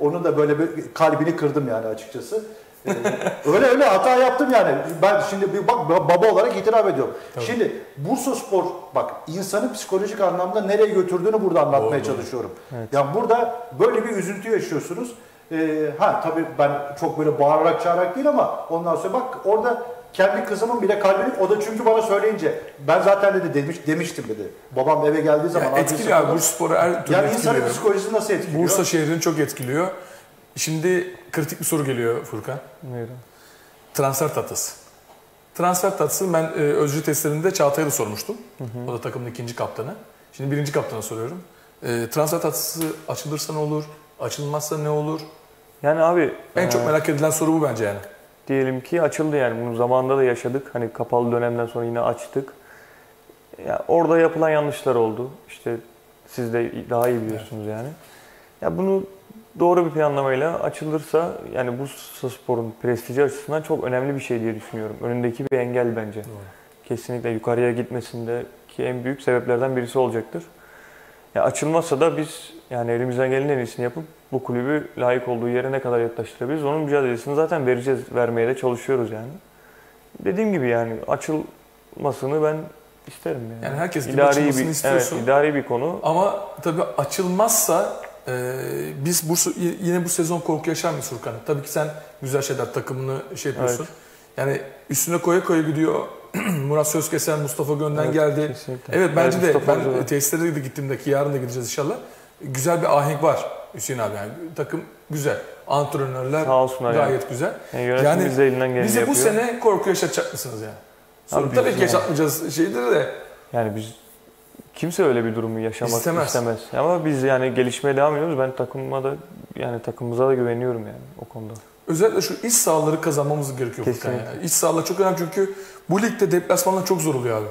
onu da böyle bir kalbini kırdım yani açıkçası. Öyle öyle hata yaptım yani. Ben şimdi bir bak baba olarak itiraf ediyorum. Tabii. Şimdi Bursaspor bak insanı psikolojik anlamda nereye götürdüğünü burada anlatmaya çalışıyorum. Evet. Yani burada böyle bir üzüntü yaşıyorsunuz. Ha tabii ben çok böyle bağırarak çağırarak değil ama ondan sonra bak orada kendi kızımın bile kalbini, o da çünkü bana söyleyince ben zaten dedi demiştim dedi. Babam eve geldiği zaman yani etkiliyor abi, Bursaspor'u her türlü yani etkiliyor. İnsanın psikolojisi nasıl etkiliyor? Bursa şehrini çok etkiliyor. Şimdi kritik bir soru geliyor Furkan. Neydi? Transfer tatlısı. Transfer tatlısını ben özcü testlerinde Çağatay'a da sormuştum. Hı hı. O da takımın ikinci kaptanı. Şimdi birinci kaptana soruyorum. Transfer tatlısı açılırsa ne olur? Açılmazsa ne olur? Yani abi... En çok merak edilen soru bu bence yani. Diyelim ki açıldı yani. Bunu zamanında da yaşadık. Hani kapalı dönemden sonra yine açtık. Ya orada yapılan yanlışlar oldu. İşte siz de daha iyi biliyorsunuz yani. Ya bunu... Doğru bir planlamayla açılırsa yani Bursaspor'un prestiji açısından çok önemli bir şey diye düşünüyorum. Önündeki bir engel bence. Doğru. Kesinlikle yukarıya gitmesindeki en büyük sebeplerden birisi olacaktır. Ya açılmazsa da biz yani elimizden gelen en iyisini yapıp bu kulübü layık olduğu yere ne kadar yaklaştırabiliriz onun mücadelesini zaten vereceğiz, vermeye de çalışıyoruz yani. Dediğim gibi yani açılmasını ben isterim yani. Yani herkes gibi açılmasını istiyorsun. Evet, idari bir konu. Ama tabii açılmazsa biz yine bu sezon korku yaşar mıyız Furkan? Tabii ki sen güzel şeyler takımını şey yapıyorsun. Evet. Yani üstüne koya koya gidiyor. Murat Sözkesen, Mustafa Gönden geldi. Kesinlikle. Evet bence de Mustafa ben tesislere de gittiğimde ki yarın da gideceğiz inşallah. Güzel bir ahenk var Hüseyin abi. Yani takım güzel. Antrenörler gayet yani güzel. Yani bize yapıyor. Bu sene korku yaşatacak mısınız yani? Sonra tabii ki yaşatmayacağız şeyleri de. Yani biz kimse öyle bir durumu yaşamak istemez. Ama biz yani gelişmeye devam ediyoruz. Ben takımımıza da güveniyorum yani o konuda. Özellikle şu iç sahaları kazanmamız gerekiyor. Kesinlikle. Yani. İç sahalar çok önemli çünkü bu ligde deplasmanlar çok zor oluyor abi.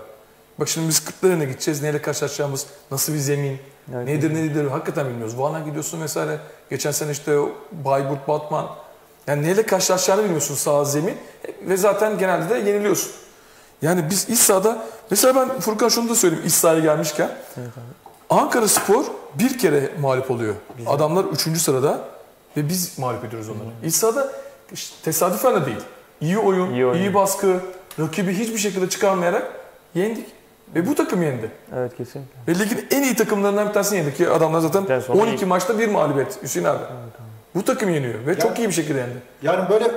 Bak şimdi biz Kırklareli'ne gideceğiz. Neyle karşılaşacağımız, nasıl bir zemin, evet, nedir hakikaten bilmiyoruz. Van'a gidiyorsun vesaire. Geçen sene işte Bayburt, Batman. Yani neyle karşılaşacağını bilmiyorsun saha, zemin. Ve zaten genelde de yeniliyorsun. Yani biz iç sahada, mesela ben Furkan şunu da söyleyeyim iç sahaya gelmişken. Evet, Ankaraspor bir kere mağlup oluyor. Bizim. Adamlar 3. sırada ve biz mağlup ediyoruz onları. Hı. İç sahada işte, tesadüfen de değil. İyi oyun, iyi baskı, rakibi hiçbir şekilde çıkarmayarak yendik. Ve bu takım yendi. Evet kesinlikle. Ve ligin en iyi takımlarından bir tanesini yendik ki adamlar zaten 12 maçta bir mağlubiyet Hüseyin abi. Evet. Bu takım yeniyor ve yani, çok iyi bir şekilde yendi. Yani böyle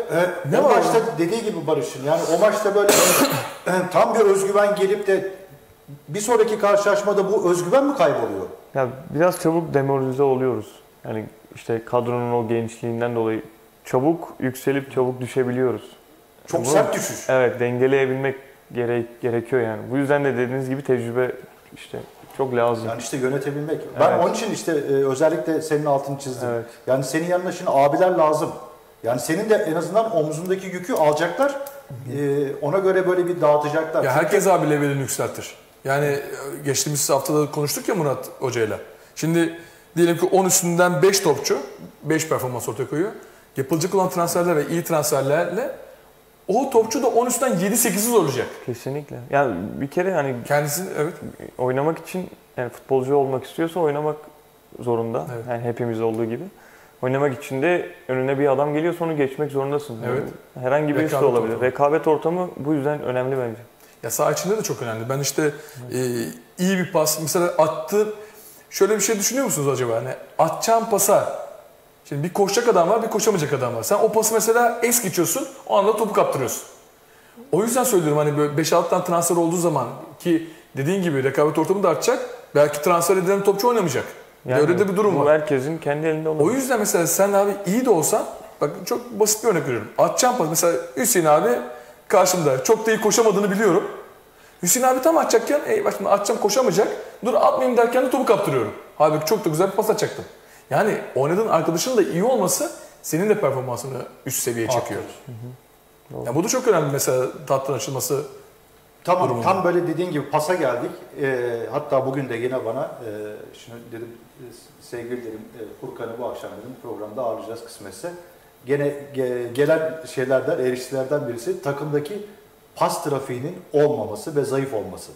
ne maçta dediği gibi Barış'ın yani o maçta böyle tam bir özgüven gelip de bir sonraki karşılaşmada bu özgüven mi kayboluyor? Ya biraz çabuk demoralize oluyoruz. Yani işte kadronun o gençliğinden dolayı çabuk yükselip çabuk düşebiliyoruz. Çok sert düşüş. Evet, dengeleyebilmek gerekiyor yani. Bu yüzden de dediğiniz gibi tecrübe işte çok lazım. Yani işte yönetebilmek. Evet. Ben onun için işte özellikle senin altını çizdim. Evet. Yani senin yanına şimdi abiler lazım. Yani senin de en azından omzundaki yükü alacaklar. Ona göre böyle bir dağıtacaklar. Ya çünkü... Herkes abi levelini yükseltir. Yani geçtiğimiz haftada konuştuk ya Murat Hoca'yla. Şimdi diyelim ki 10 üstünden 5 topçu 5 performans ortaya koyuyor. Yapılacak olan transferler ve iyi transferlerle o topçu da 10 üstten 7-8'i zorlayacak. Kesinlikle. Yani bir kere hani kendisini oynamak için yani futbolcu olmak istiyorsa oynamak zorunda. Evet. Yani hepimiz olduğu gibi. Oynamak için de önüne bir adam geliyorsa onu geçmek zorundasın. Evet. Yani herhangi bir üst olabilir. Ortamı. Rekabet ortamı bu yüzden önemli bence. Ya saha içinde de çok önemli. Ben işte iyi bir pas mesela attı. Şöyle bir şey düşünüyor musunuz acaba? Hani atacağın pasa şimdi bir koşacak adam var, bir koşamayacak adam var. Sen o pası mesela es geçiyorsun, o anda topu kaptırıyorsun. O yüzden söylüyorum hani böyle 5-6 tane transfer olduğu zaman ki dediğin gibi rekabet ortamı da artacak. Belki transfer edilen topçu oynamayacak. Yani öyle de bir durum var. Herkesin kendi elinde olan. O yüzden mesela sen abi iyi de olsan, bak çok basit bir örnek veriyorum. Atacağım pas mesela Hüseyin abi karşımda. Çok da iyi koşamadığını biliyorum. Hüseyin abi tam atacakken, bak şimdi atacağım koşamayacak. Dur atmayayım derken de topu kaptırıyorum. Halbuki çok da güzel bir pas atacaktım. Yani oynadığın arkadaşının da iyi olması senin de performansını üst seviyeye çekiyor. Hı hı. Yani bu da çok önemli mesela tatlının açılması Tamam, tam böyle dediğin gibi pasa geldik. Hatta bugün de yine bana şunu dedim, sevgili dedim, Furkan'ı bu akşam dedim programda ağırlayacağız kısmetse. Gene gelen şeylerden, eleştirilerden birisi takımdaki pas trafiğinin olmaması ve zayıf olması.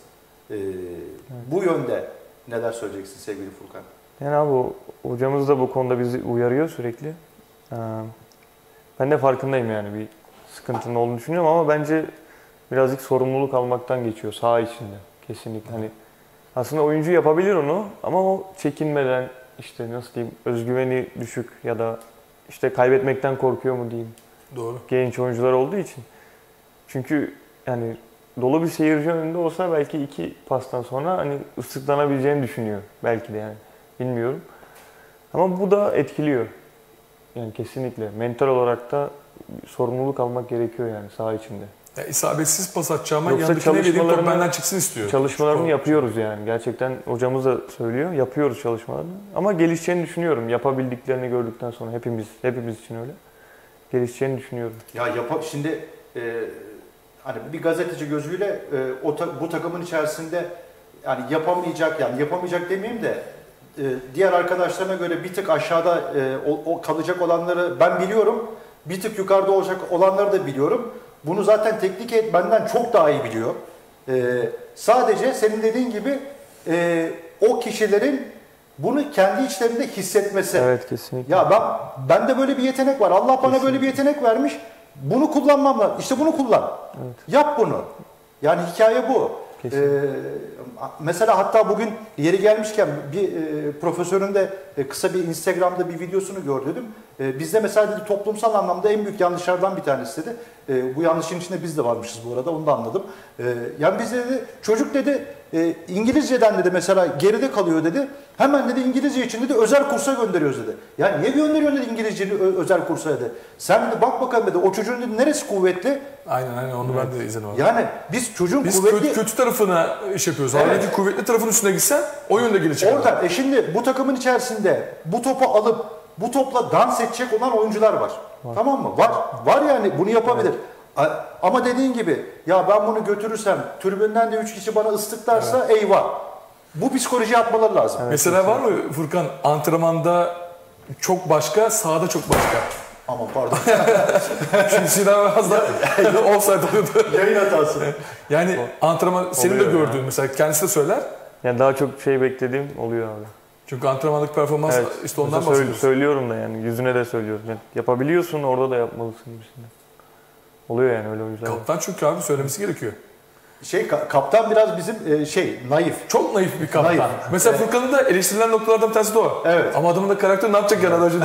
Bu yönde neler söyleyeceksin sevgili Furkan? Yani abi hocamız da bu konuda bizi uyarıyor sürekli. Ben de farkındayım yani bir sıkıntının olduğunu düşünüyorum ama bence birazcık sorumluluk almaktan geçiyor saha içinde kesinlikle. Hani aslında oyuncu yapabilir onu ama o çekinmeden işte nasıl diyeyim özgüveni düşük ya da işte kaybetmekten korkuyor mu diyeyim. Doğru. Genç oyuncular olduğu için. Çünkü yani dolu bir seyirci önünde olsa belki iki pastan sonra hani ıslıklanabileceğini düşünüyor belki de yani bilmiyorum. Ama bu da etkiliyor. Yani kesinlikle mental olarak da sorumluluk almak gerekiyor yani saha içinde. Ya isabetsiz pas atacağıma yandakine dediğim top benden çıksın istiyor. Çalışmalarını yapıyoruz yani. Gerçekten hocamız da söylüyor. Yapıyoruz çalışmalarını. Ama gelişeceğini düşünüyorum. Yapabildiklerini gördükten sonra hepimiz için öyle. Gelişeceğini düşünüyorum. Ya şimdi hani bir gazeteci gözüyle bu takımın içerisinde yani yapamayacak demeyeyim de diğer arkadaşlarına göre bir tık aşağıda kalacak olanları ben biliyorum. Bir tık yukarıda olacak olanları da biliyorum. Bunu zaten teknik heyet benden çok daha iyi biliyor. Sadece senin dediğin gibi o kişilerin bunu kendi içlerinde hissetmesi. Evet kesinlikle. Ya bende böyle bir yetenek var. Allah bana kesinlikle böyle bir yetenek vermiş. Bunu kullanmam lazım. İşte bunu kullan. Evet. Yap bunu. Yani hikaye bu. Mesela hatta bugün yeri gelmişken bir profesörün de kısa bir Instagram'da bir videosunu gördüm. Bizde mesela dedi, toplumsal anlamda en büyük yanlışlardan bir tanesi dedi. Bu yanlışın içinde biz de varmışız bu arada, onu da anladım. Yani biz dedi, çocuk dedi İngilizceden dedi mesela geride kalıyor dedi. Hemen dedi İngilizce için dedi özel kursa gönderiyoruz dedi. Ya niye gönderiyorsun dedi İngilizceyi özel kursa dedi. Sen dedi bak bakalım dedi o çocuğun dedi neresi kuvvetli? Aynen onu evet, ben de izledim. Yani biz çocuğun biz kuvvetli... kötü tarafına iş yapıyoruz. Evet. Halbuki kuvvetli tarafın üstüne gitsen o yönde gelecek. Oradan şimdi bu takımın içerisinde bu topu alıp bu topla dans edecek olan oyuncular var. Tamam mı? Var yani bunu yapabilir. Evet. Ama dediğin gibi ya ben bunu götürürsem tribünden de 3 kişi bana ıslıklarsa evet, eyvah. Bu psikolojiyi atmaları lazım. Evet, mesela var mı Furkan antrenmanda çok başka, sahada çok başka? Aman pardon. Şimdi Sinan biraz da offside oluyordu. Yayın hatası. Yani antrenman senin de gördüğün yani, mesela kendisi de söyler. Yani daha çok şey beklediğim oluyor abi. Çünkü antrenmanlık performans evet, işte ondan bahsediyorsun. Söylüyorum da yani yüzüne de söylüyorum. Yani yapabiliyorsun orada da yapmalısın gibisinden. Oluyor yani öyle oyuncular. Kaptan çünkü abi söylemesi gerekiyor. Kaptan biraz bizim naif. Çok naif bir kaptan. Naif. Mesela evet. Furkan'ın da eleştirilen noktalardan bir tanesi de o. Evet. Ama adamın da karakteri ne yapacak yani? Adam şimdi,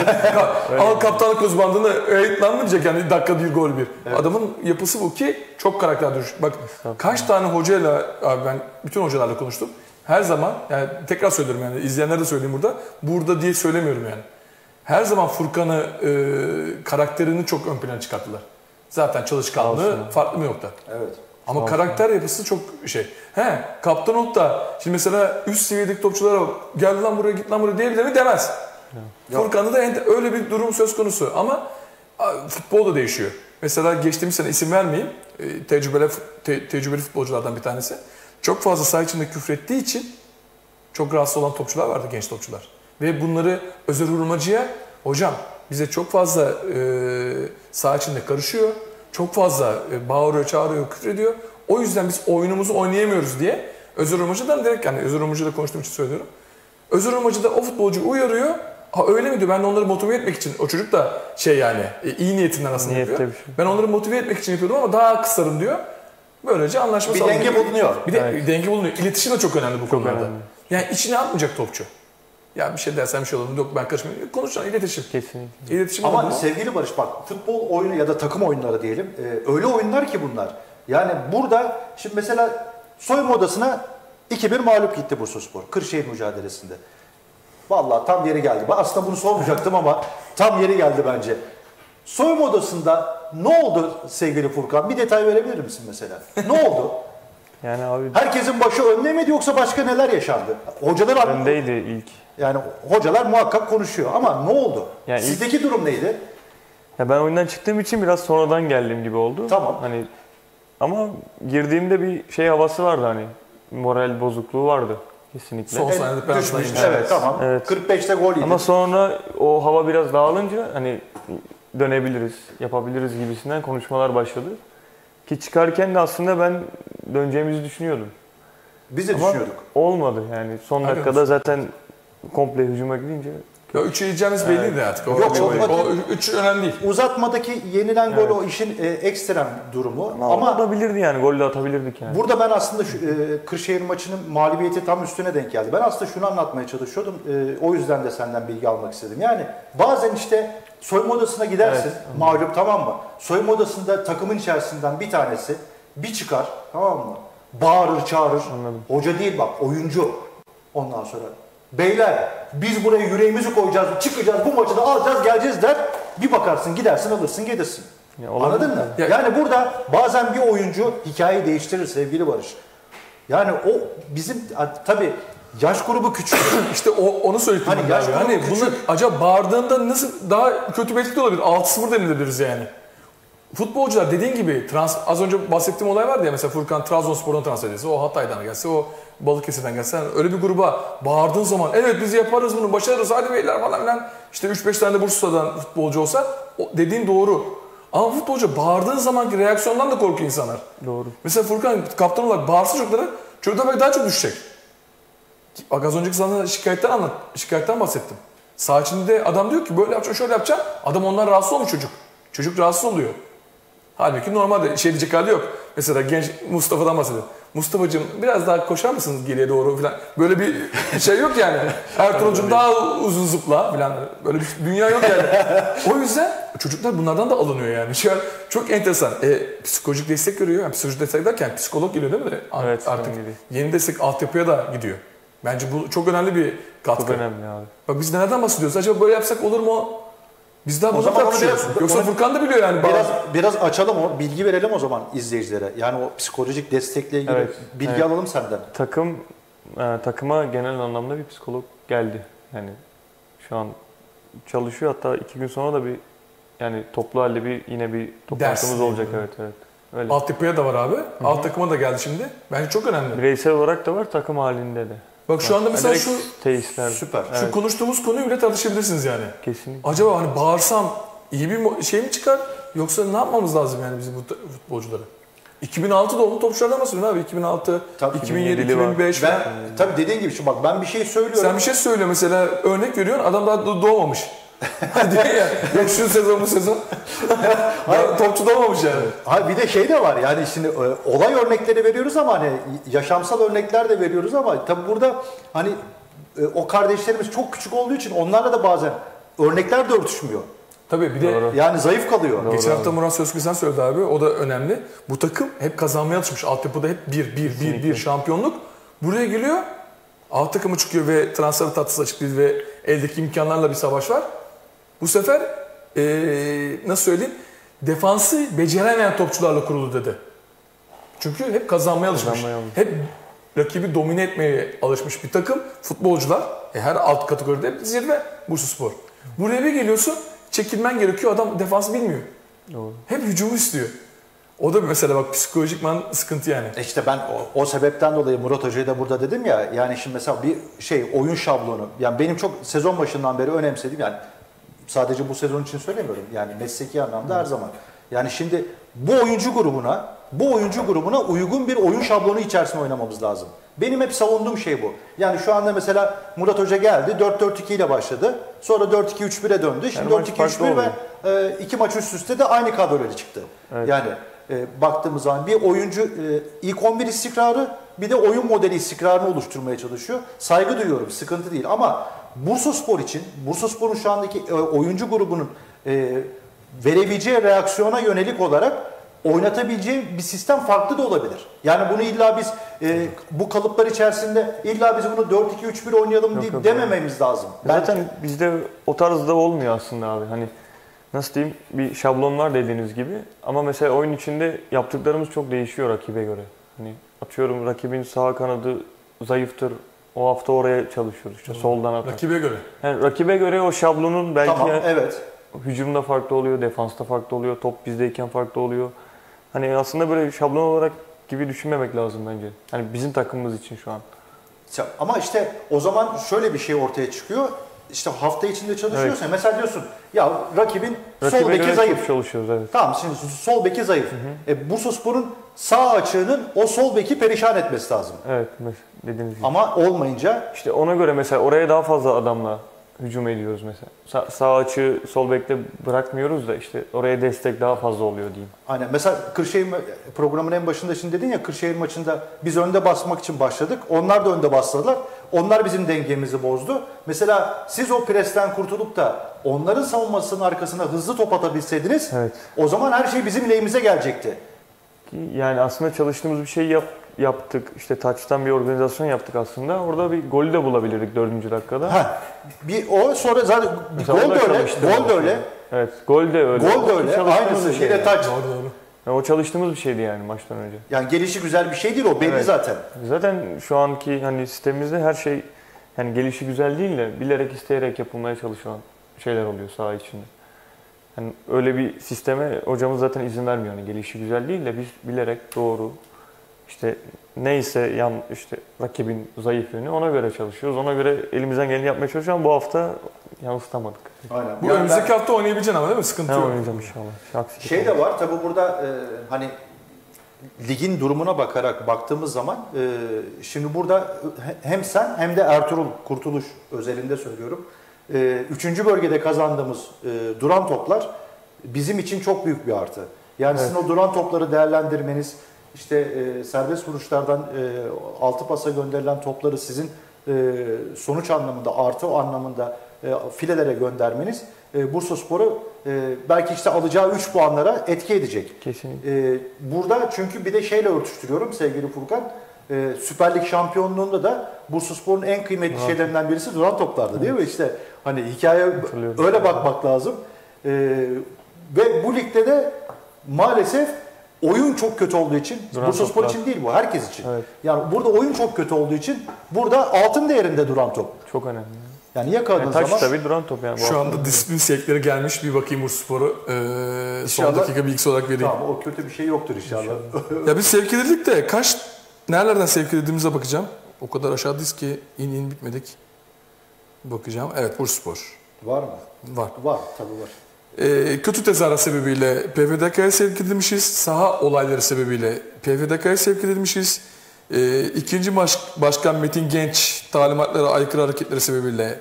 al kaptanlık uzmanlığını eğitlenmeyecek yani dakika bir gol bir. Evet. Adamın yapısı bu ki çok karakter düşük. Bak kaç tane hocayla, abi ben bütün hocalarla konuştum. Her zaman, yani tekrar söylüyorum yani izleyenlere de söyleyeyim burada diye söylemiyorum yani. Her zaman Furkan'ı karakterini çok ön plana çıkarttılar. Zaten çalışkanlığı farklı mı yok da. Evet. Ama karakter yapısı çok şey. Kaptan olup da şimdi mesela üst seviyedeki topçulara gel lan buraya git lan buraya diyebilir mi demez. Evet. Furkan'da da öyle bir durum söz konusu ama futbol da değişiyor. Mesela geçtiğimiz sene isim vermeyeyim tecrübeli futbolculardan bir tanesi. Çok fazla saha içinde küfrettiği için çok rahatsız olan topçular vardı, genç topçular. Ve bunları Özer Hurmacı'ya, hocam bize çok fazla saha içinde karışıyor, çok fazla bağırıyor, çağırıyor, küfrediyor. O yüzden biz oyunumuzu oynayamıyoruz diye Özer Hurmacı'dan direkt, yani Özer Hurmacı'da konuştuğum için söylüyorum. Özer Hurmacı da o futbolcu uyarıyor, ha öyle mi diyor, ben onları motive etmek için, o çocuk da iyi niyetinden aslında yapıyor. Ben onları motive etmek için yapıyordum ama daha kısarım diyor. Böylece anlaşma sağlanıyor. Bir denge bulunuyor. Bir denge bulunuyor. İletişim de çok önemli bu konularda. Yani içine atmayacak topçu. Ya bir şey dersen bir şey olur. Yok ben karışmıyorum. Konuşacağım, iletişim. Kesinlikle. İletişim ama sevgili Barış bak futbol oyunu ya da takım oyunları diyelim. Öyle oyunlar ki bunlar. Yani burada şimdi mesela soyunma odasına 2-1 mağlup gitti Bursaspor. Kırşehir mücadelesinde. Vallahi tam yeri geldi. Ben aslında bunu sormayacaktım ama tam yeri geldi bence. Soyunma odasında ne oldu sevgili Furkan? Bir detay verebilir misin mesela? Ne oldu? Yani abi herkesin başı önde miydi yoksa başka neler yaşandı? Hocalar öndeydi ilk. Yani hocalar muhakkak konuşuyor ama ne oldu? Yani sizdeki durum neydi? Ya ben oyundan çıktığım için biraz sonradan geldim gibi oldu. Tamam. Hani Ama girdiğimde bir şey havası vardı hani. Moral bozukluğu vardı kesinlikle. Son saniyede penaltıymış. Evet, tamam. Evet. 45'te gol yedi. Ama sonra o hava biraz dağılınca hani dönebiliriz, yapabiliriz gibisinden konuşmalar başladı. Ki çıkarken de aslında ben döneceğimizi düşünüyordum. Biz de ama düşünüyorduk. Olmadı yani. Son aynen dakikada zaten komple hücuma gidince. Ya 3'ü yiyeceğiniz belliydi evet artık. O yok, o 3 önemli değil. Uzatmadaki yenilen gol evet o işin ekstrem durumu. Ama atabilirdi yani. Golü de atabilirdik yani. Burada ben aslında şu, Kırşehir maçının mağlubiyeti tam üstüne denk geldi. Ben aslında şunu anlatmaya çalışıyordum. O yüzden de senden bilgi almak istedim. Yani bazen işte soyunma odasına gidersin. Evet, mağlup, tamam mı? Soyunma odasında takımın içerisinden bir tanesi bir çıkar, tamam mı? Bağırır, çağırır. Anladım. Hoca değil bak, oyuncu. Ondan sonra beyler biz buraya yüreğimizi koyacağız, çıkacağız, bu maçı da alacağız, geleceğiz der. Bir bakarsın gidersin, alırsın, gelirsin. Ya, anladın mı? Ya. Yani burada bazen bir oyuncu hikayeyi değiştirir sevgili Barış. Yani o bizim tabii yaş grubu küçük. İşte onu söyledim. Hani yaş grubu hani küçük. Bunlar acaba bağırdığında nasıl daha kötü bir etki olabilir? 6-0 denilebiliriz yani. Futbolcular dediğin gibi az önce bahsettiğim olay vardı ya, mesela Furkan Trabzonspor'dan transfer edilse, o Hatay'dan gelse, o Balıkesir'den gelse, yani öyle bir gruba bağırdığın zaman evet biz yaparız bunu, başarırız, hadi beyler falan filan, işte 3-5 tane de Bursa'dan futbolcu olsa dediğin doğru. Ama futbolcu bağırdığın zamanki reaksiyondan da korkuyor insanlar. Doğru. Mesela Furkan kaptan olarak bağırsa çocuklara, çocuklar belki daha çok düşecek. Bak az önceki sana şikayetten bahsettim. Sağ içinde adam diyor ki böyle yapacağım, şöyle yapacağım, adam ondan rahatsız olmuş çocuk. Çocuk rahatsız oluyor. Halbuki normalde şey diyecek hali yok. Mesela genç Mustafa'dan bahsediyor. Mustafa'cığım biraz daha koşar mısınız geriye doğru falan. Böyle bir şey yok yani. Ertuğrul'cum daha uzun zıpla falan. Böyle bir dünya yok yani. O yüzden çocuklar bunlardan da alınıyor yani. Çok enteresan. Psikolojik destek görüyor. Yani psikolojik destek derken psikolog geliyor değil mi? Evet, artık yeni destek altyapıya da gidiyor. Bence bu çok önemli bir katkı. Çok önemli abi. Bak biz nereden bahsediyoruz? Acaba böyle yapsak olur mu? Biz daha bunu tartışıyoruz. Yoksa Furkan da biliyor yani. Biraz açalım o, bilgi verelim o zaman izleyicilere. Yani o psikolojik destekle ilgili evet, bilgi evet alalım senden. Takıma genel anlamda bir psikolog geldi. Yani şu an çalışıyor, hatta 2 gün sonra da bir yani toplu halde yine bir toplantımız olacak. Evet evet. Öyle. Alt yapıya da var abi. Hı -hı. Alt takıma da geldi şimdi. Bence çok önemli. Bireysel olarak da var, takım halinde de. Bak şu anda mesela şu tesisler, süper. Şu evet konuştuğumuz konuyu bile tartışabilirsiniz yani. Kesinlikle. Acaba hani bağırsam iyi bir şey mi çıkar? Yoksa ne yapmamız lazım yani bizim bu futbolculara? 2006 doğumlu topçulardan bahsediyorsun abi. 2006, tabii 2007, 2005. Ben, tabii dediğin gibi şu bak ben bir şey söylüyorum. Sen bir şey söyle mesela, örnek veriyorsun, adam daha doğmamış. Hadi ya. Yok şu sezon bu sezon. Hayır, topçu da olmamış yani. Hayır, bir de şey de var yani, şimdi olay örnekleri veriyoruz ama hani yaşamsal örnekler de veriyoruz ama tabi burada hani o kardeşlerimiz çok küçük olduğu için onlarla da bazen örnekler de örtüşmüyor. Tabii bir de doğru, yani zayıf kalıyor. Doğru. Geçen hafta Murat Sözkesen söyledi abi, o da önemli. Bu takım hep kazanmaya alışmış. Altyapıda hep bir şampiyonluk. Buraya geliyor. Alt takımı çıkıyor ve transfer tatlısı açık değil ve eldeki imkanlarla bir savaş var. Bu sefer nasıl söyleyeyim, defansı beceremeyen topçularla kurulu dedi. Çünkü hep kazanmaya alışmış. Hep rakibi domine etmeye alışmış bir takım. Futbolcular her alt kategoride hep zirve Bursaspor. Buraya bir geliyorsun, çekilmen gerekiyor. Adam defansı bilmiyor. Doğru. Hep hücumu istiyor. O da mesela bak psikolojikman sıkıntı yani. İşte ben o sebepten dolayı Murat Hoca'ya da burada dedim ya. Yani şimdi mesela bir şey oyun şablonu. Yani benim çok sezon başından beri önemsedim yani. Sadece bu sezon için söylemiyorum. Yani mesleki anlamda her zaman. Yani şimdi bu oyuncu grubuna uygun bir oyun şablonu içerisinde oynamamız lazım. Benim hep savunduğum şey bu. Yani şu anda mesela Murat Hoca geldi. 4-4-2 ile başladı. Sonra 4-2-3-1'e döndü. Şimdi yani 4-2-3-1 ve 2 maç üst üste de aynı kadroyla çıktı. Evet. Yani baktığımız zaman bir oyuncu ilk 11 istikrarı, bir de oyun modeli istikrarını oluşturmaya çalışıyor. Saygı duyuyorum, sıkıntı değil ama Bursaspor için, Bursaspor'un şu andaki oyuncu grubunun verebileceği reaksiyona yönelik olarak oynatabileceği bir sistem farklı da olabilir. Yani bunu illa biz bu kalıplar içerisinde illa biz bunu 4-2-3-1 oynayalım diye demememiz lazım. Zaten bence bizde o tarzda olmuyor aslında abi. Hani nasıl diyeyim, bir şablonlar dediğiniz gibi ama mesela oyun içinde yaptıklarımız çok değişiyor rakibe göre. Hani atıyorum rakibin sağ kanadı zayıftır. O hafta oraya çalışıyoruz. İşte soldan atar. Rakibe göre. Yani rakibe göre o şablonun belki tamam, yani evet, hücumda farklı oluyor, defansta farklı oluyor, top bizdeyken farklı oluyor. Hani aslında böyle şablon olarak gibi düşünmemek lazım bence. Hani bizim takımımız için şu an. Ama işte o zaman şöyle bir şey ortaya çıkıyor. İşte hafta içinde çalışıyorsan evet. Mesela diyorsun ya rakibin sol beki zayıf. Çalışıyoruz, evet. Tamam, şimdi sol beki zayıf. Bursaspor'un sağ açığının o sol beki perişan etmesi lazım. Evet, dediğiniz gibi. Ama olmayınca işte ona göre mesela oraya daha fazla adamla hücum ediyoruz mesela. Sağ açığı sol bekte bırakmıyoruz da işte oraya destek daha fazla oluyor diyeyim. Aynen. Mesela Kırşehir programın en başında şimdi dedin ya, Kırşehir maçında biz önde basmak için başladık. Onlar da önde başladılar. Onlar bizim dengemizi bozdu. Mesela siz o presten kurtulup da onların savunmasının arkasına hızlı top atabilseydiniz evet. O zaman her şey bizim lehimize gelecekti. Yani aslında çalıştığımız bir şey yaptık. İşte taçtan bir organizasyon yaptık aslında. Orada bir golü de bulabilirdik 4. dakikada. Ha, bir o sonra zaten gol de öyle. Gol de öyle. Evet, gol de öyle. Gol de öyle. Aynısı şeyde yani. Taç. Doğru. Yani o çalıştığımız bir şeydi yani maçtan önce. Yani gelişi güzel bir şey değil o belli evet. Zaten. Zaten şu anki hani sistemimizde her şey yani gelişi güzel değil de bilerek isteyerek yapılmaya çalışılan şeyler oluyor saha içinde. Yani öyle bir sisteme hocamız zaten izin vermiyor. Yani gelişi güzel değil de biz bilerek doğru işte neyse yan işte rakibin zayıf yönü ona göre çalışıyoruz. Ona göre elimizden geleni yapmaya çalışıyoruz. Bu hafta yansıtamadık. Aynen. Bu yani önümüzdeki hafta oynayabileceksin ama değil mi? Sıkıntı yok. Oynayacağım inşallah. Şey de var tabi burada hani ligin durumuna bakarak baktığımız zaman şimdi burada hem sen hem de Ertuğrul Kurtuluş özelinde söylüyorum. 3. bölgede kazandığımız duran toplar bizim için çok büyük bir artı. Yani evet. Sizin o duran topları değerlendirmeniz, işte serbest vuruşlardan 6 pasa gönderilen topları sizin sonuç anlamında, artı anlamında filelere göndermeniz Bursaspor'u belki işte alacağı 3 puanlara etki edecek. Kesinlikle. Burada çünkü bir de şeyle örtüştürüyorum sevgili Furkan. Süper Lig şampiyonluğunda da Bursaspor'un en kıymetli şeylerinden birisi duran toplardı değil mi? İşte hani hikaye öyle bakmak lazım. Ve bu ligde de maalesef oyun çok kötü olduğu için, Bursaspor için değil bu, herkes için. Evet. Yani burada oyun çok kötü olduğu için burada altın değerinde duran top. Çok önemli. Yani yakaladığınız yani zaman... Tabii duran top yani. Şu anda disiplin sektörü gelmiş, bir bakayım Bursaspor'u. Son dakika bilgisi olarak vereyim. Tamam, o kötü bir şey yoktur inşallah. Ya biz sevk edildik de nerelerden sevk edildiğimize bakacağım. O kadar aşağıdayız ki in bitmedik. Bakacağım. Evet, Bursaspor. Var mı? Var. Var, tabii var. Kötü tezahürat sebebiyle PFDK'ya sevk edilmişiz. Saha olayları sebebiyle PFDK'ya sevk edilmişiz. İkinci başkan Metin Genç talimatlara aykırı hareketleri sebebiyle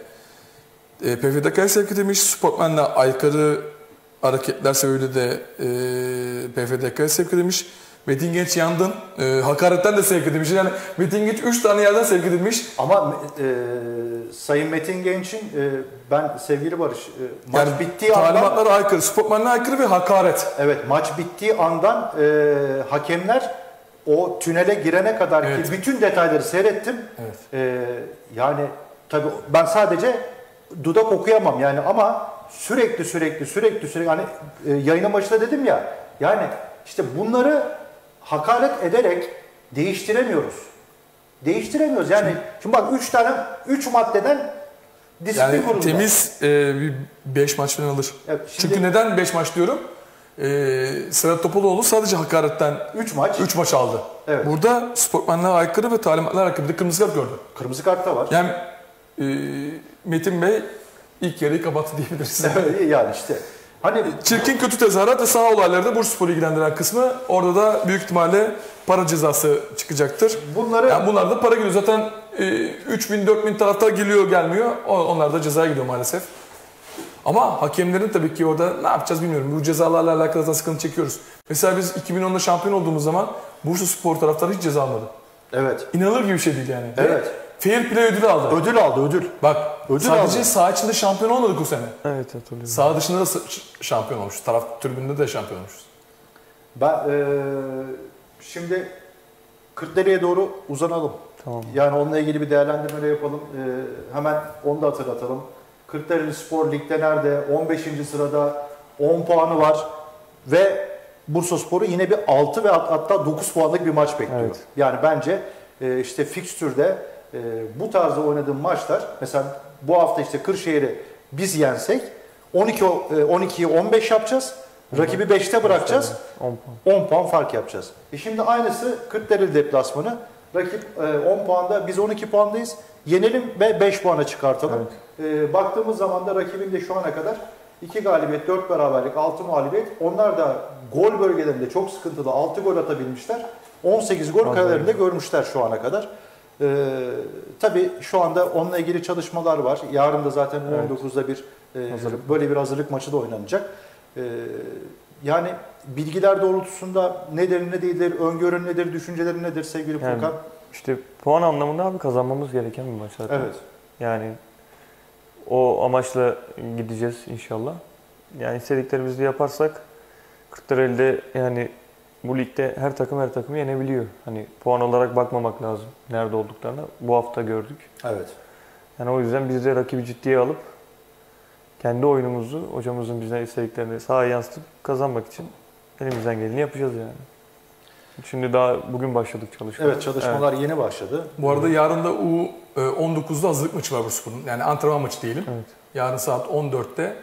PFDK'ya sevk edilmiş. Sportmen'le aykırı hareketler sebebiyle de PFDK'ya sevk edilmiş. Metin Genç yandın. Hakaretten de sevk edilmiş. Yani Metin Genç 3 tane yerden sevk edilmiş. Ama Sayın Metin Genç'in ben sevgili Barış maç yani bittiği andan... Talimatlara aykırı, sportmanlara aykırı ve hakaret. Evet, maç bittiği andan hakemler o tünele girene kadar ki evet. Bütün detayları seyrettim. Evet. Yani tabii ben sadece dudak okuyamam yani ama sürekli hani yayının başında dedim ya yani işte bunları hakaret ederek değiştiremiyoruz. Değiştiremiyoruz yani. Şimdi bak 3 maddeden disiplin yani kuruldu. Temiz 5 maç falan alır. Evet, çünkü neden 5 maç diyorum? Sedat Topaloğlu sadece hakaretten 3 maç aldı. Evet. Burada sportmenlere aykırı ve talimatlara aykırı bir kırmızı kart gördü. Kırmızı kart da var. Yani Metin Bey ilk yarıyı kapattı diyebiliriz. Yani işte. Hani çirkin kötü tezahürat ve saha olaylarda Bursaspor'u ilgilendiren kısmı, orada da büyük ihtimalle para cezası çıkacaktır. Yani bunlar da para gidiyor. Zaten 3000-4000 taraftar geliyor gelmiyor. Onlar da cezaya gidiyor maalesef. Ama hakemlerin tabii ki orada ne yapacağız bilmiyorum. Bu cezalarla alakalı da sıkıntı çekiyoruz. Mesela biz 2010'da şampiyon olduğumuz zaman Bursaspor taraftarı hiç ceza almadı. Evet. İnanılır gibi bir şey değil yani. Evet. Ve fair play ödülü aldı. Ödül aldı. Bak sadece saha içinde şampiyon olmadık o sene. Evet hatırlıyorum. Saha dışında da şampiyon olmuşuz. Taraf tribünde de şampiyon olmuşuz. Ben şimdi Kırklareli'ye doğru uzanalım. Tamam. Yani onunla ilgili bir değerlendirme yapalım. Hemen onu da hatırlatalım. Kırklarelispor ligde nerede? 15. sırada 10 puanı var. Ve Bursaspor'u yine bir 6 ve hatta 9 puanlık bir maç bekliyor. Evet. Yani bence işte fikstürde bu tarzda oynadığım maçlar, mesela bu hafta işte Kırşehir'i biz yensek 12'yi 15 yapacağız. Rakibi 5'te bırakacağız. 10 puan fark yapacağız. Şimdi aynısı Kırklareli deplasmanı. Rakip 10 puanda, biz 12 puandayız. Yenelim ve 5 puana çıkartalım. Evet. Baktığımız zaman da rakibin de şu ana kadar 2 galibiyet, 4 beraberlik, 6 mağlubiyet. Onlar da gol bölgelerinde çok sıkıntılı. 6 gol atabilmişler. 18 gol kalelerinde görmüşler şu ana kadar. Tabii şu anda onunla ilgili çalışmalar var. Yarın da zaten 19'da bir böyle bir hazırlık maçı da oynanacak. Yani bilgiler doğrultusunda nedir ne değildir, öngörün nedir, düşüncelerin nedir sevgili Furkan? Yani işte puan anlamında abi kazanmamız gereken bir maç zaten. Evet. Yani o amaçla gideceğiz inşallah. Yani istediklerimizi yaparsak Kırklareli'de, yani bu ligde her takımı yenebiliyor. Hani puan olarak bakmamak lazım nerede olduklarına. Bu hafta gördük. Evet. Yani o yüzden biz de rakibi ciddiye alıp kendi oyunumuzu, hocamızın bizden istediklerini sahaya yansıtıp kazanmak için elimizden geleni yapacağız yani. Şimdi daha bugün başladık çalışmalar. Evet, çalışmalar yeni başladı. Bu arada yarın da U19'da hazırlık maçı var Bursaspor'un. Yani antrenman maçı diyelim. Evet. Yarın saat 14'te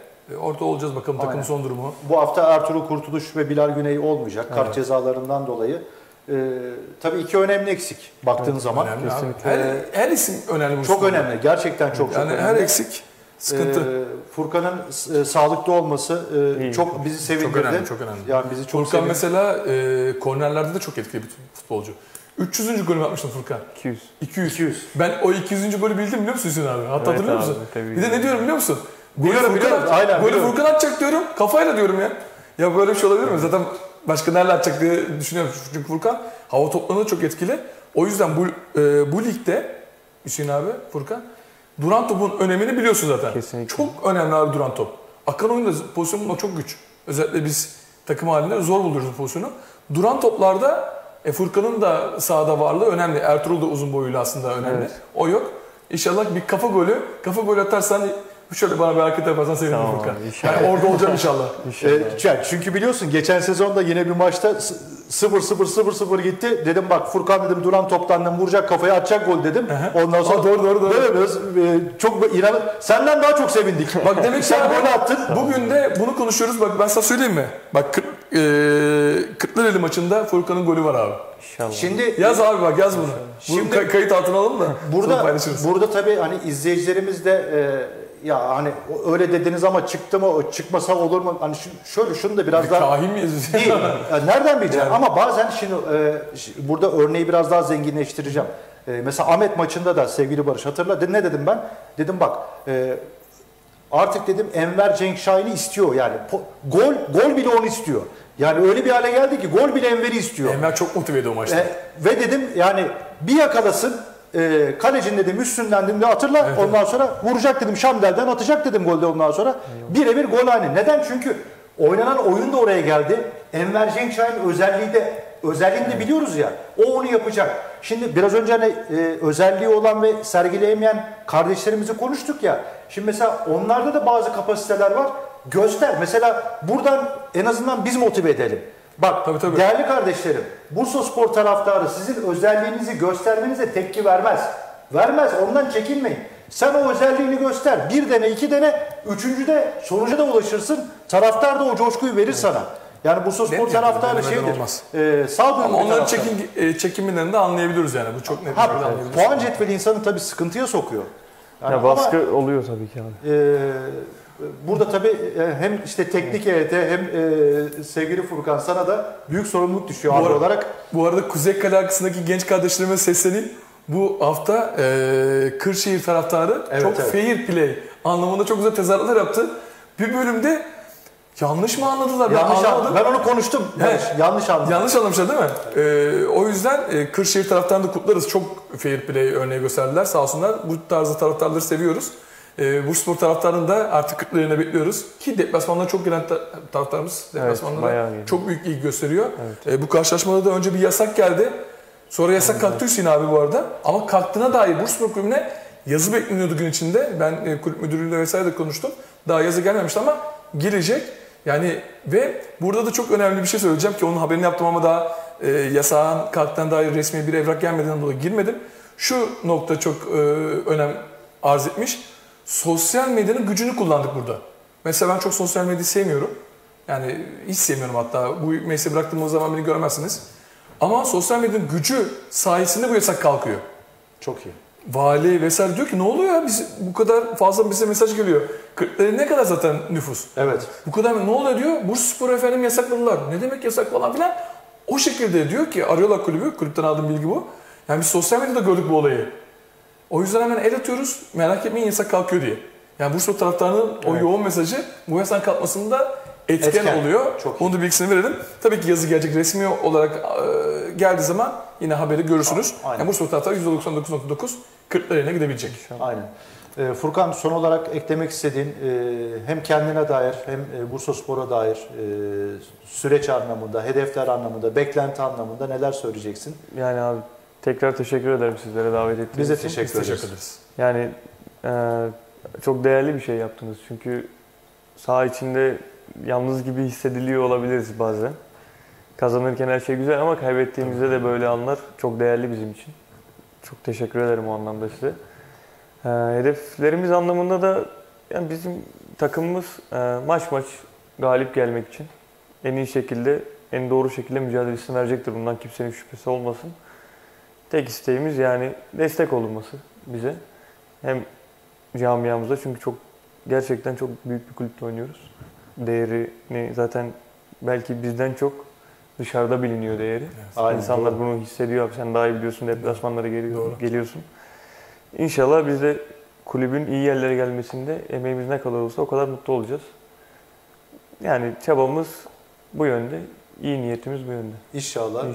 orada olacağız, bakalım takımın son durumu. Bu hafta Ertuğrul Kurtuluş ve Bilal Güney olmayacak kart cezalarından dolayı. Tabii iki önemli eksik baktığın zaman. Her isim önemli bu. Çok önemli. Gerçekten çok önemli. Her eksik sıkıntı. Furkan'ın sağlıklı olması çok bizi sevindirdi. Çok önemli, çok önemli. Yani bizi çok Furkan mesela kornerlerde de çok etkili bir futbolcu. 300. golü atmıştım Furkan. 200. Ben o 200. golü bildim, biliyor musun Hüseyin abi? Hatta hatırlıyor musun? Bir de ne diyorum biliyor musun? Golü Furkan atacak diyorum. Kafayla diyorum ya. Ya böyle bir şey olabilir mi? Zaten başka nerede atacak diye düşünüyorum. Çünkü Furkan hava toplarında çok etkili. O yüzden bu ligde Hüseyin abi, Furkan, duran topun önemini biliyorsun zaten. Kesinlikle. Çok önemli abi duran top. Akan oyunda pozisyon bulmak çok güç. Özellikle biz takım halinde zor buluyoruz bu pozisyonu. Duran toplarda Furkan'ın da sahada varlığı önemli. Ertuğrul da uzun boyuyla aslında önemli. Evet. O yok. İnşallah bir kafa golü atarsan, şöyle bana bir hareket yaparsan sevinirim Furkan. Yani orada olacağım inşallah. Çünkü biliyorsun geçen sezonda yine bir maçta 0-0 gitti. Dedim bak Furkan, dedim duran toptan vuracak, kafaya atacak gol dedim. Ondan sonra doğru. Çok inan, senden daha çok sevindik. Bak demek ki sen gol attın. Bugün de bunu konuşuyoruz. Bak ben sana söyleyeyim mi? Bak Kırklareli maçında Furkan'ın golü var abi. İnşallah. Şimdi yaz abi, bak yaz bunu. Şimdi kayıt altına alalım da burada tabii hani izleyicilerimiz de ya hani öyle dediniz ama çıktı mı, çıkmasa olur mu? Hani şöyle şunu da biraz daha... Kahin miyiz? Değil. Yani nereden bileceğim? Yani. Ama bazen şimdi burada örneği biraz daha zenginleştireceğim. Mesela Ahmet maçında da sevgili Barış, hatırla. Ne dedim ben? Dedim bak artık dedim Enver Cenk Şahin'i istiyor yani. Gol bile onu istiyor. Yani öyle bir hale geldi ki gol bile Enver'i istiyor. Enver çok motiveydi o maçta. Ve dedim yani bir yakalasın. Kalecin dedim üstünden dedim de hatırla, ondan sonra vuracak dedim, Şamdel'den atacak dedim golde, ondan sonra birebir gol aynı. Neden? Çünkü oynanan oyun da oraya geldi. Enver Cenk Şahin özelliğini de biliyoruz ya, o onu yapacak. Şimdi biraz önce hani, özelliği olan ve sergileyemeyen kardeşlerimizi konuştuk ya. Şimdi mesela onlarda da bazı kapasiteler var. Göster. Mesela buradan en azından biz motive edelim. Bak tabii. Değerli kardeşlerim, Bursaspor taraftarı sizin özelliğinizi göstermenize tepki vermez. Vermez, ondan çekinmeyin. Sen o özelliğini göster. Bir dene, iki dene, üçüncüde sonuca da ulaşırsın. Taraftar da o coşkuyu verir sana. Yani Bursaspor taraftarı şeydir. Sağ ama onların çekinmelerini de anlayabiliyoruz yani. Bu çok net. Puan cetveli insanı tabii sıkıntıya sokuyor. Yani ya baskı oluyor tabii ki abi. Burada tabii hem işte teknik heyete hem sevgili Furkan sana da büyük sorumluluk düşüyor abi olarak. Bu arada Kuzey Kale arkasındaki genç kardeşlerime sesleneyim. Bu hafta Kırşehir taraftarı çok fair play anlamında çok güzel tezahüratlar yaptı. Bir bölümde yanlış mı anladılar? Ben onu konuştum. Yanlış anlamışlar. Yanlış anlamışlar değil mi? O yüzden Kırşehir taraftarını da kutlarız. Çok fair play örneği gösterdiler sağ olsunlar. Bu tarzda taraftarları seviyoruz. Bursaspor taraftarını da artık Kırklareli'ne bekliyoruz. Ki deplasmandan çok gelen taraftarımız deplasmanlara çok büyük ilgi gösteriyor. Evet. Bu karşılaşmada da önce bir yasak geldi. Sonra yasak kalktı Hüseyin abi bu arada. Ama kalktığına dair Bursaspor kulübüne yazı bekleniyordu gün içinde. Ben kulüp müdürüyle vesaire de konuştum. Daha yazı gelmemişti ama gelecek. Yani ve burada da çok önemli bir şey söyleyeceğim ki onun haberini yaptım ama daha yasağın kalktığına dair resmi bir evrak gelmediğinden dolayı girmedim. Şu nokta çok önem arz etmiş. Sosyal medyanın gücünü kullandık burada. Mesela ben çok sosyal medyayı sevmiyorum. Yani hiç sevmiyorum hatta. Bu mesleği bıraktığımız zaman beni göremezsiniz. Ama sosyal medyanın gücü sayesinde bu yasak kalkıyor. Çok iyi. Vali vesaire diyor ki ne oluyor ya, biz bu kadar fazla bize mesaj geliyor. Kırklareli ne kadar zaten nüfus. Evet. Bu kadar ne oluyor diyor. Bursaspor efendim yasakladılar. Ne demek yasak falan filan. O şekilde diyor ki arıyorlar kulübü. Kulüpten aldığım bilgi bu. Yani biz sosyal medyada gördük bu olayı. O yüzden hemen el atıyoruz. Merak etmeyin yasak kalkıyor diye. Yani Bursaspor taraftarının evet, o yoğun mesajı bu yasak kalkmasında etken oluyor. Çok onu da bilgisini verelim. Tabii ki yazı gelecek resmi olarak geldiği zaman yine haberi görürsünüz. Yani Bursaspor taraftarı %99.9 Kırklareli'ne gidebilecek. Aynen. Furkan, son olarak eklemek istediğin hem kendine dair hem Bursaspor'a dair süreç anlamında, hedefler anlamında, beklenti anlamında neler söyleyeceksin? Yani abi tekrar teşekkür ederim sizlere davet ettiğiniz için. Biz de teşekkür ederiz. Yani çok değerli bir şey yaptınız. Çünkü saha içinde yalnız gibi hissediliyor olabiliriz bazen. Kazanırken her şey güzel ama kaybettiğimizde de böyle anlar çok değerli bizim için. Çok teşekkür ederim o anlamda size. Hedeflerimiz anlamında da yani bizim takımımız maç maç galip gelmek için en iyi şekilde, en doğru şekilde mücadelesini verecektir. Bundan kimsenin şüphesi olmasın. Tek isteğimiz yani destek olunması bize. Hem camiamıza, çünkü çok gerçekten çok büyük bir kulüpte oynuyoruz. Değerini zaten belki bizden çok dışarıda biliniyor değeri. Evet, İnsanlar doğru, bunu hissediyor. Sen daha iyi biliyorsun, deplasmanlara geliyorsun. İnşallah biz de kulübün iyi yerlere gelmesinde emeğimiz ne kadar olsa o kadar mutlu olacağız. Yani çabamız bu yönde, iyi niyetimiz bu yönde. İnşallah.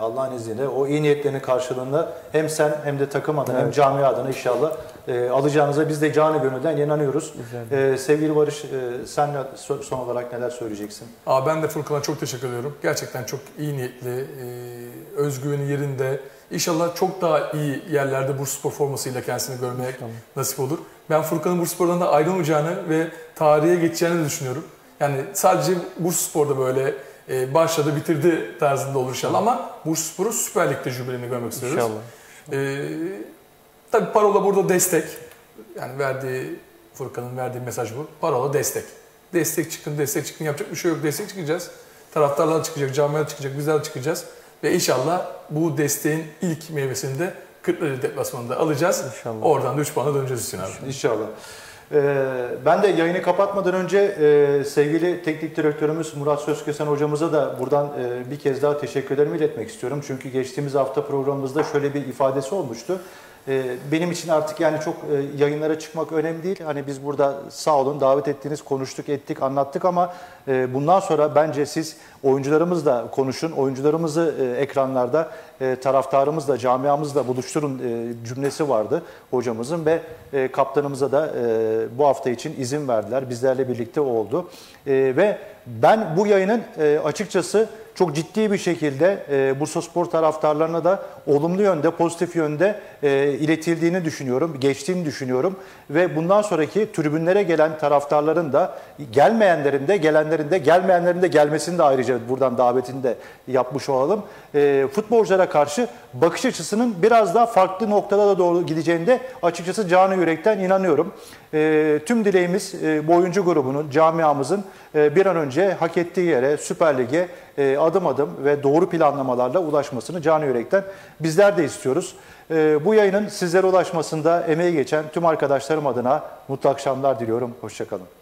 Allah'ın izniyle o iyi niyetlerin karşılığında hem sen hem de takım adına hem cami adına inşallah alacağınıza biz de canı gönülden inanıyoruz. Sevgili Barış, sen son olarak neler söyleyeceksin? Abi ben de Furkan'a çok teşekkür ediyorum. Gerçekten çok iyi niyetli, özgüveni yerinde. İnşallah çok daha iyi yerlerde Bursaspor formasıyla kendisini görmek nasip olur. Ben Furkan'ın Bursaspor'dan da ayrılmayacağını ve tarihe geçeceğini düşünüyorum. Yani sadece Bursaspor'da böyle başladı, bitirdi tarzında olur inşallah. Ama Bursaspor'u Süper Lig'de jübilini görmek istiyoruz. İnşallah. Tabii parola burada destek. Yani Furkan'ın verdiği mesaj bu. Parola destek. Destek çıkın. Yapacak bir şey yok. Destek çıkacağız. Taraftarlar çıkacak, camiler çıkacak, bizler çıkacağız. Ve inşallah bu desteğin ilk meyvesini de Kırklareli deplasmanında alacağız. İnşallah. Oradan da 3 puanla döneceğiz Hüseyin abi. İnşallah. Ben de yayını kapatmadan önce sevgili teknik direktörümüz Murat Sözkesen hocamıza da buradan bir kez daha teşekkürlerimi iletmek istiyorum. Çünkü geçtiğimiz hafta programımızda şöyle bir ifadesi olmuştu. Benim için artık yani çok yayınlara çıkmak önemli değil. Hani biz burada sağ olun davet ettiniz, konuştuk, ettik, anlattık ama bundan sonra bence siz oyuncularımızla konuşun. Oyuncularımızı ekranlarda, taraftarımızla, camiamızla buluşturun cümlesi vardı hocamızın ve kaptanımıza da bu hafta için izin verdiler. Bizlerle birlikte oldu. Ve ben bu yayının açıkçası çok ciddi bir şekilde Bursaspor taraftarlarına da olumlu yönde, pozitif yönde iletildiğini düşünüyorum, geçtiğini düşünüyorum. Ve bundan sonraki tribünlere gelen taraftarların da, gelmeyenlerin de, gelenlerin de, gelmeyenlerin de gelmesini de ayrıca buradan davetini de yapmış olalım. Futbolculara karşı bakış açısının biraz daha farklı noktada da doğru gideceğini de açıkçası canı yürekten inanıyorum. Tüm dileğimiz bu oyuncu grubunun, camiamızın bir an önce hak ettiği yere, Süper Lig'e adım adım ve doğru planlamalarla ulaşmasını canı yürekten bizler de istiyoruz. Bu yayının sizlere ulaşmasında emeği geçen tüm arkadaşlarım adına mutlu akşamlar diliyorum. Hoşça kalın.